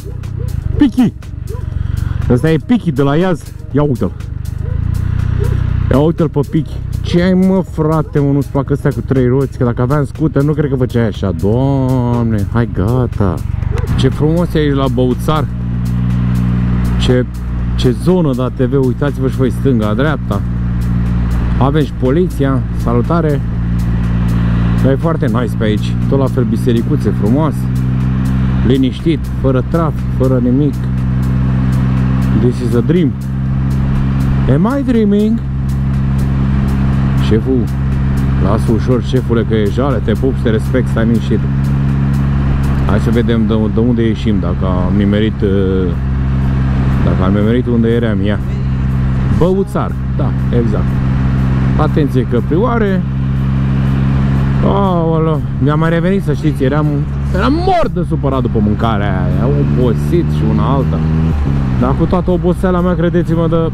Pichi! Ăsta e Pichi de la Iaz. Ia uite-l. Ia uite-l pe Pichi. Ce ai, mă, frate, mă, nu-ți plac astea cu trei roți? Că dacă aveam scuter, nu cred că făceai așa. Doamne, hai, gata. Ce frumos e aici la Băuțar. Ce, ce zonă de A T V, uitați-vă și voi stânga, dreapta. Avem și poliția, salutare. Dar e foarte nice pe aici. Tot la fel bisericuțe frumos. Liniștit, fără trafic, fără nimic. This is a dream. Am I dreaming? Șeful, lasă ușor, șefule, că e jale, te pup, te respect, stai liniștit. Hai să vedem de, de unde ieșim, dacă am nimerit, dacă am nimerit unde eram, ia. Băuțar, da, exact. Atenție căprioare. Aoleu, mi-a mai revenit, să știți, eram, eram mort de supărat după mâncarea aia, obosit și una alta. Dar cu toată oboseala mea, credeți-mă, de...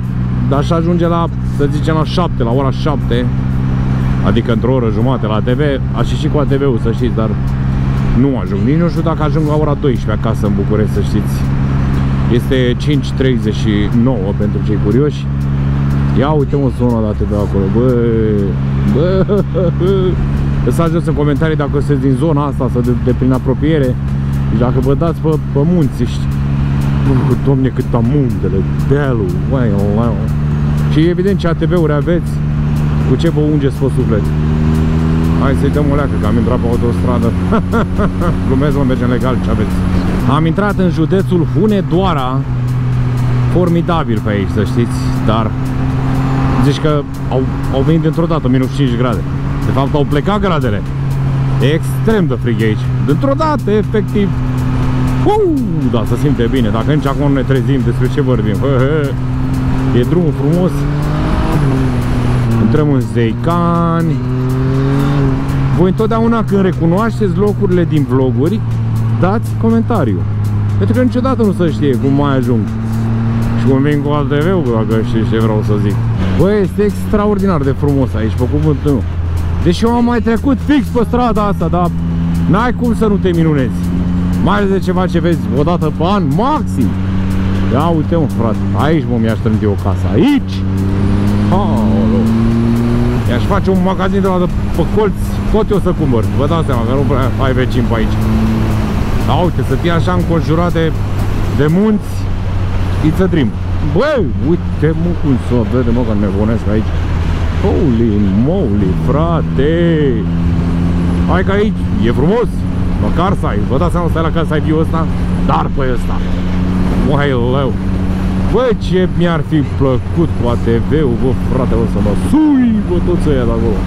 Dar așa ajunge la, să zicem, la șapte, la ora șapte. Adică într-o oră jumate la A T V. Aș și cu A T V-ul, să știți, dar nu ajung. Nici nu știu dacă ajung la ora douăsprezece acasă în București, să știți. Este cinci și treizeci și nouă pentru cei curioși. Ia uite-mă zona dată de acolo. Bă, bă. Lăsați jos în comentarii dacă sunteți din zona asta sau de, de prin apropiere. Și dacă vă dați pe, pe munți, știi? Bă, Doamne, cât amundele, dealul. Uai, uai. Și evident ce A T V-uri aveți, cu ce vă ungeți pe suflet. Hai să-i dăm o leacă, că am intrat pe autostradă. Glumez, mă, mergem legal, ce aveți. Am intrat în județul Hunedoara. Formidabil pe aici, să știți. Dar zici că au, au venit dintr-o dată minus cinci grade. De fapt au plecat gradele. E extrem de frig aici. Dintr-o dată, efectiv. Uuu, da, se simte bine. Dacă nici acum nu ne trezim, despre ce vorbim? E drumul frumos. Intrăm în Zeicani. Voi întotdeauna când recunoașteți locurile din vloguri, dați comentariu. Pentru că niciodată nu se știe cum mai ajung. Și cum vin cu A T V-ul, dacă știți ce vreau să zic. Bă, este extraordinar de frumos aici, pe cuvântul meu. Deși eu am mai trecut fix pe strada asta, dar n-ai cum să nu te minunezi. Mai ales de ceva ce vezi o dată pe an, maxim. Ia uite-mă, frate, aici mă mi-aș strânge o casă, aici. Aoleu. I-aș face un magazin de la de pe colț, tot eu să cumpăr. Vă dați seama că nu prea ai vecin pe aici. Dar uite, să fie așa înconjurat de, de munți, it's a dream. Băi, uite-mă cum s-o vede, mă, că nebunesc aici. Holy moly, frate! Hai că aici e frumos, măcar să ai, vă dați seama, stai la casă, ai view ăsta, dar pe ăsta. Uai, leu! Bă, ce mi-ar fi plăcut cu A T V-ul, bă, frate, o să mă sui, bă, toți ăia de acolo.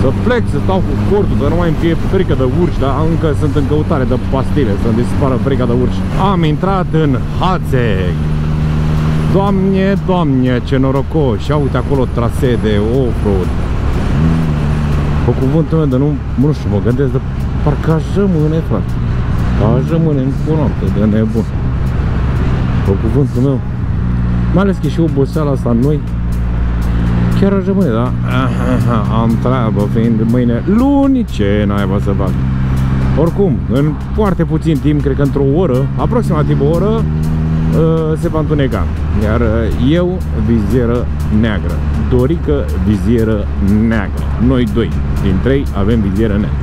Să plec, să stau cu cortul, să nu mai îmi fie frică de urși, dar încă sunt în căutare de pastile, să-mi dispară frica de urși. Am intrat în Hațeg. Doamne, doamne, ce norocoși. Ia uite acolo trasee de off-road. Pe cuvântul meu de nu, nu știu, mă gândesc de parcă aș rămâne, frate. Aș rămâne în cunoaptă, de nebun. Pe cuvântul meu, mai ales că și oboseala asta în noi, chiar aș rămâne, da? Am treabă, fiind mâine luni, ce naiba să fac? Oricum, în foarte puțin timp, cred că într-o oră, aproximativ o oră, se va întuneca. Iar eu, vizieră neagră. Dorică, vizieră neagră. Noi doi din trei avem vizieră neagră.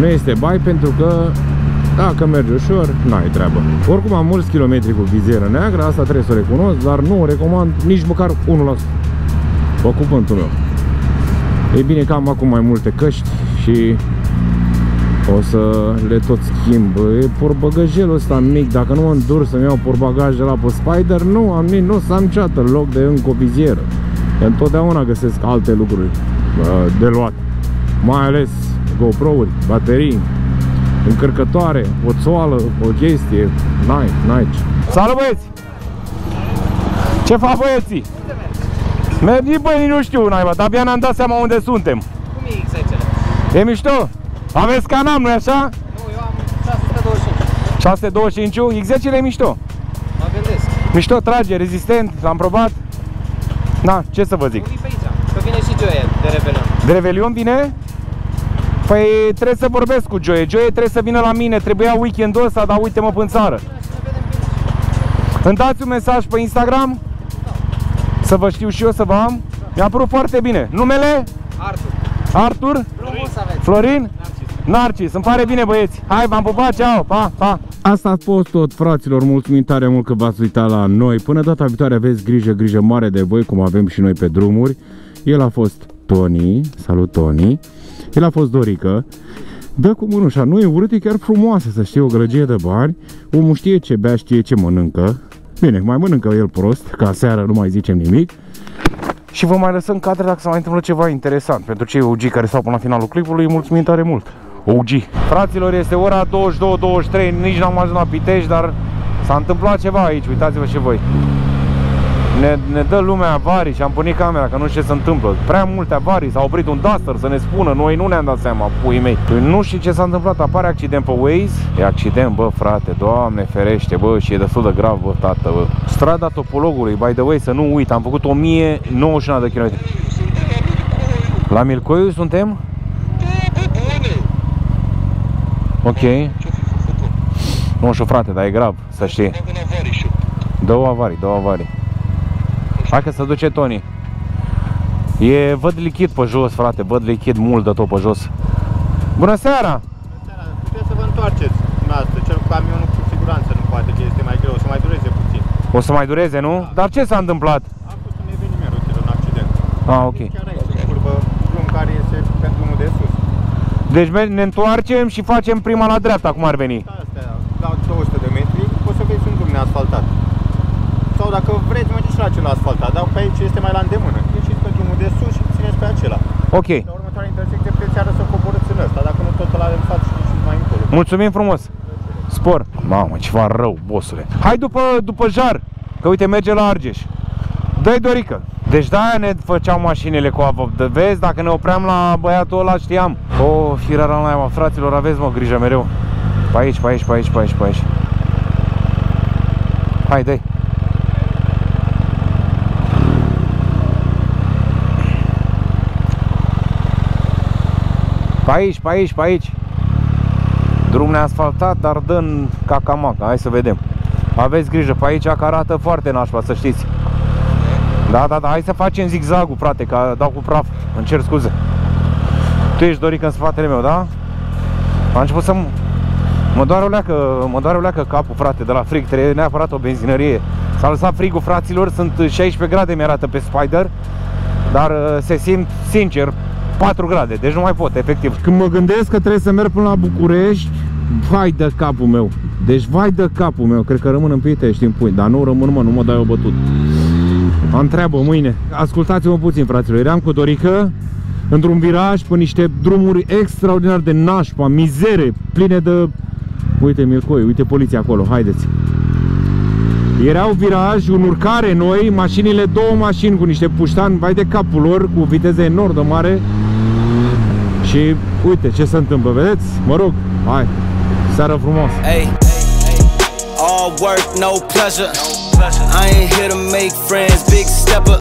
Nu este bai pentru că dacă mergi ușor, n-ai treabă. Oricum am mulți kilometri cu vizieră neagră, asta trebuie să o recunosc, dar nu o recomand nici măcar unu la sută. Pe cuvântul meu. E bine că am acum mai multe căști și o să le tot schimb. E porbăgajelul ăsta mic, dacă nu mă îndur să-mi iau porbagaj de la pe Spyder, nu am nici, nu să am ceată în loc de încă o vizieră. Întotdeauna găsesc alte lucruri de luat. Mai ales GoPro-uri, baterii, încărcătoare, o țoală, o chestie. N-ai, n-ai ce. Salut, băieți! Ce fac, băieții? Mergi, băi, nu știu, naiba, dar abia ne-am dat seama unde suntem. Cum e X zece? E mișto? Aveți Can-Am, nu-i așa? Nu, eu am șase douăzeci și cinci. șase douăzeci și cinci? X zece e mișto. Mă gândesc. Mișto, trage, rezistent, l-am probat. Na, ce să vă zic? Unii pe aici, că vine și Joe de Revelion. De Revelion vine? Păi trebuie să vorbesc cu Joe. Joe trebuie să vină la mine, trebuia weekendul ăsta, dar uite-mă până țară. Îmi dați un mesaj pe Instagram? Să vă știu și eu, să vă am. Mi-a părut foarte bine. Numele? Artur. Artur? Florin. Florin? Narcis. Narcis. Îmi pare bine, băieți. Hai, v-am pupat, ceau. Pa, pa. Asta a fost tot, fraților. Mulțumim tare mult că v-ați uitat la noi. Până data viitoare aveți grijă, grijă mare de voi, cum avem și noi pe drumuri. El a fost Tony. Salut, Tony. El a fost Dorică. Dă cu mânușa. Nu e urât, e chiar frumoasă, să știe, o grăgie de bani. Omul știe ce bea, știe ce mănâncă. Bine, mai mănâncă el prost, ca seara nu mai zicem nimic. Și vă mai lăsăm cadre dacă s-a mai întâmplat ceva interesant. Pentru cei O G care stau până la finalul clipului, mulțumim tare mult. O G. Fraților, este ora douăzeci și două douăzeci și trei, nici n-am ajuns la Pitești, dar s-a întâmplat ceva aici, uitați-vă și voi. Ne, ne dă lumea avarii și am pornit camera, că nu știu ce se întâmplă. Prea multe avarii, s-a oprit un Duster să ne spună, noi nu ne-am dat seama, puii mei. Nu știu ce s-a întâmplat, apare accident pe Waze. E accident, bă, frate, Doamne ferește, bă, și e destul de grav, bă, tată, bă. Strada Topologului, by the way, să nu uit, am făcut o mie nouăzeci și unu de kilometri. La Milcoiu suntem? Ok. Nu știu, frate, dar e grav, să știi. Două avarii, două avarii. Hai că se duce Tony. E, văd lichid pe jos, frate, văd lichid mult de tot pe jos. Bună seara! Bună seara, puteți să vă întoarceți dumneavoastră, cel cu camionul cu siguranță nu poate, că este mai greu, o să mai dureze puțin. O să mai dureze, nu? Da. Dar ce s-a întâmplat? A fost un eveniment rotilor, un accident. Ah, ok. Deci chiar aici, în curbă, drum care este pe drumul de sus. Deci ne întoarcem și facem prima la dreapta, cum ar veni? Astea, la două sute de metri, o să vezi un drum neasfaltat. Sau dacă vreți, mergeți și la acela asfaltat, dar pe aici este mai la îndemână. Ieșiți pe drumul de sus și țineți pe acela. Ok. La următoarea intersecție puteți iară să coborâți în ăsta, dacă nu tot ăla în față și mai încolo. Mulțumim frumos! Spor! Mamă, ceva rău, bossule! Hai după, după jar, că uite, merge la Argeș. Dă-i Dorică! Deci de-aia ne făceau mașinile cu apă, de vezi, dacă ne opream la băiatul ăla știam. O, firara naima, fraților, aveți mă grijă mereu. Pe aici, pe aici, pe aici, pe aici, pe aici. Hai, dă-i. Pe aici, pe aici, pe aici. Drum neasfaltat, dar dă-n cacamaca, hai să vedem. Aveți grijă, pe aici că arată foarte nașpa, să știți. Da, da, da, hai să facem zigzagul, frate, că dau cu praf. Îmi cer scuze. Tu ești Dorică în spatele meu, da? Am început să mă... Mă doare o leacă, mă doare o leacă capul, frate, de la frig. Trebuie neapărat o benzinărie. S-a lăsat frigul, fraților, sunt șaisprezece grade, mi-arată pe Spyder. Dar se simt, sincer, patru grade, deci nu mai pot, efectiv. Când mă gândesc că trebuie să merg până la București, vai de capul meu. Deci vai de capul meu, cred că rămân în Pitești în pui. Dar nu rămân, mă, nu mă dai o bătut. Am treabă mâine. Ascultați-mă puțin, fraților, eram cu Dorică într-un viraj pe niște drumuri extraordinar de nașpa, mizere, pline de... Uite mircoi, uite poliția acolo, haideți. Erau viraj, în urcare noi, mașinile, două mașini cu niște puștani, vai de capul lor, cu viteze enorm de mare. Și uite ce se întâmplă, vedeți? Mă rog, hai, seară frumoasă. Hey. All work, no pleasure. I ain't here to make friends, big stepper.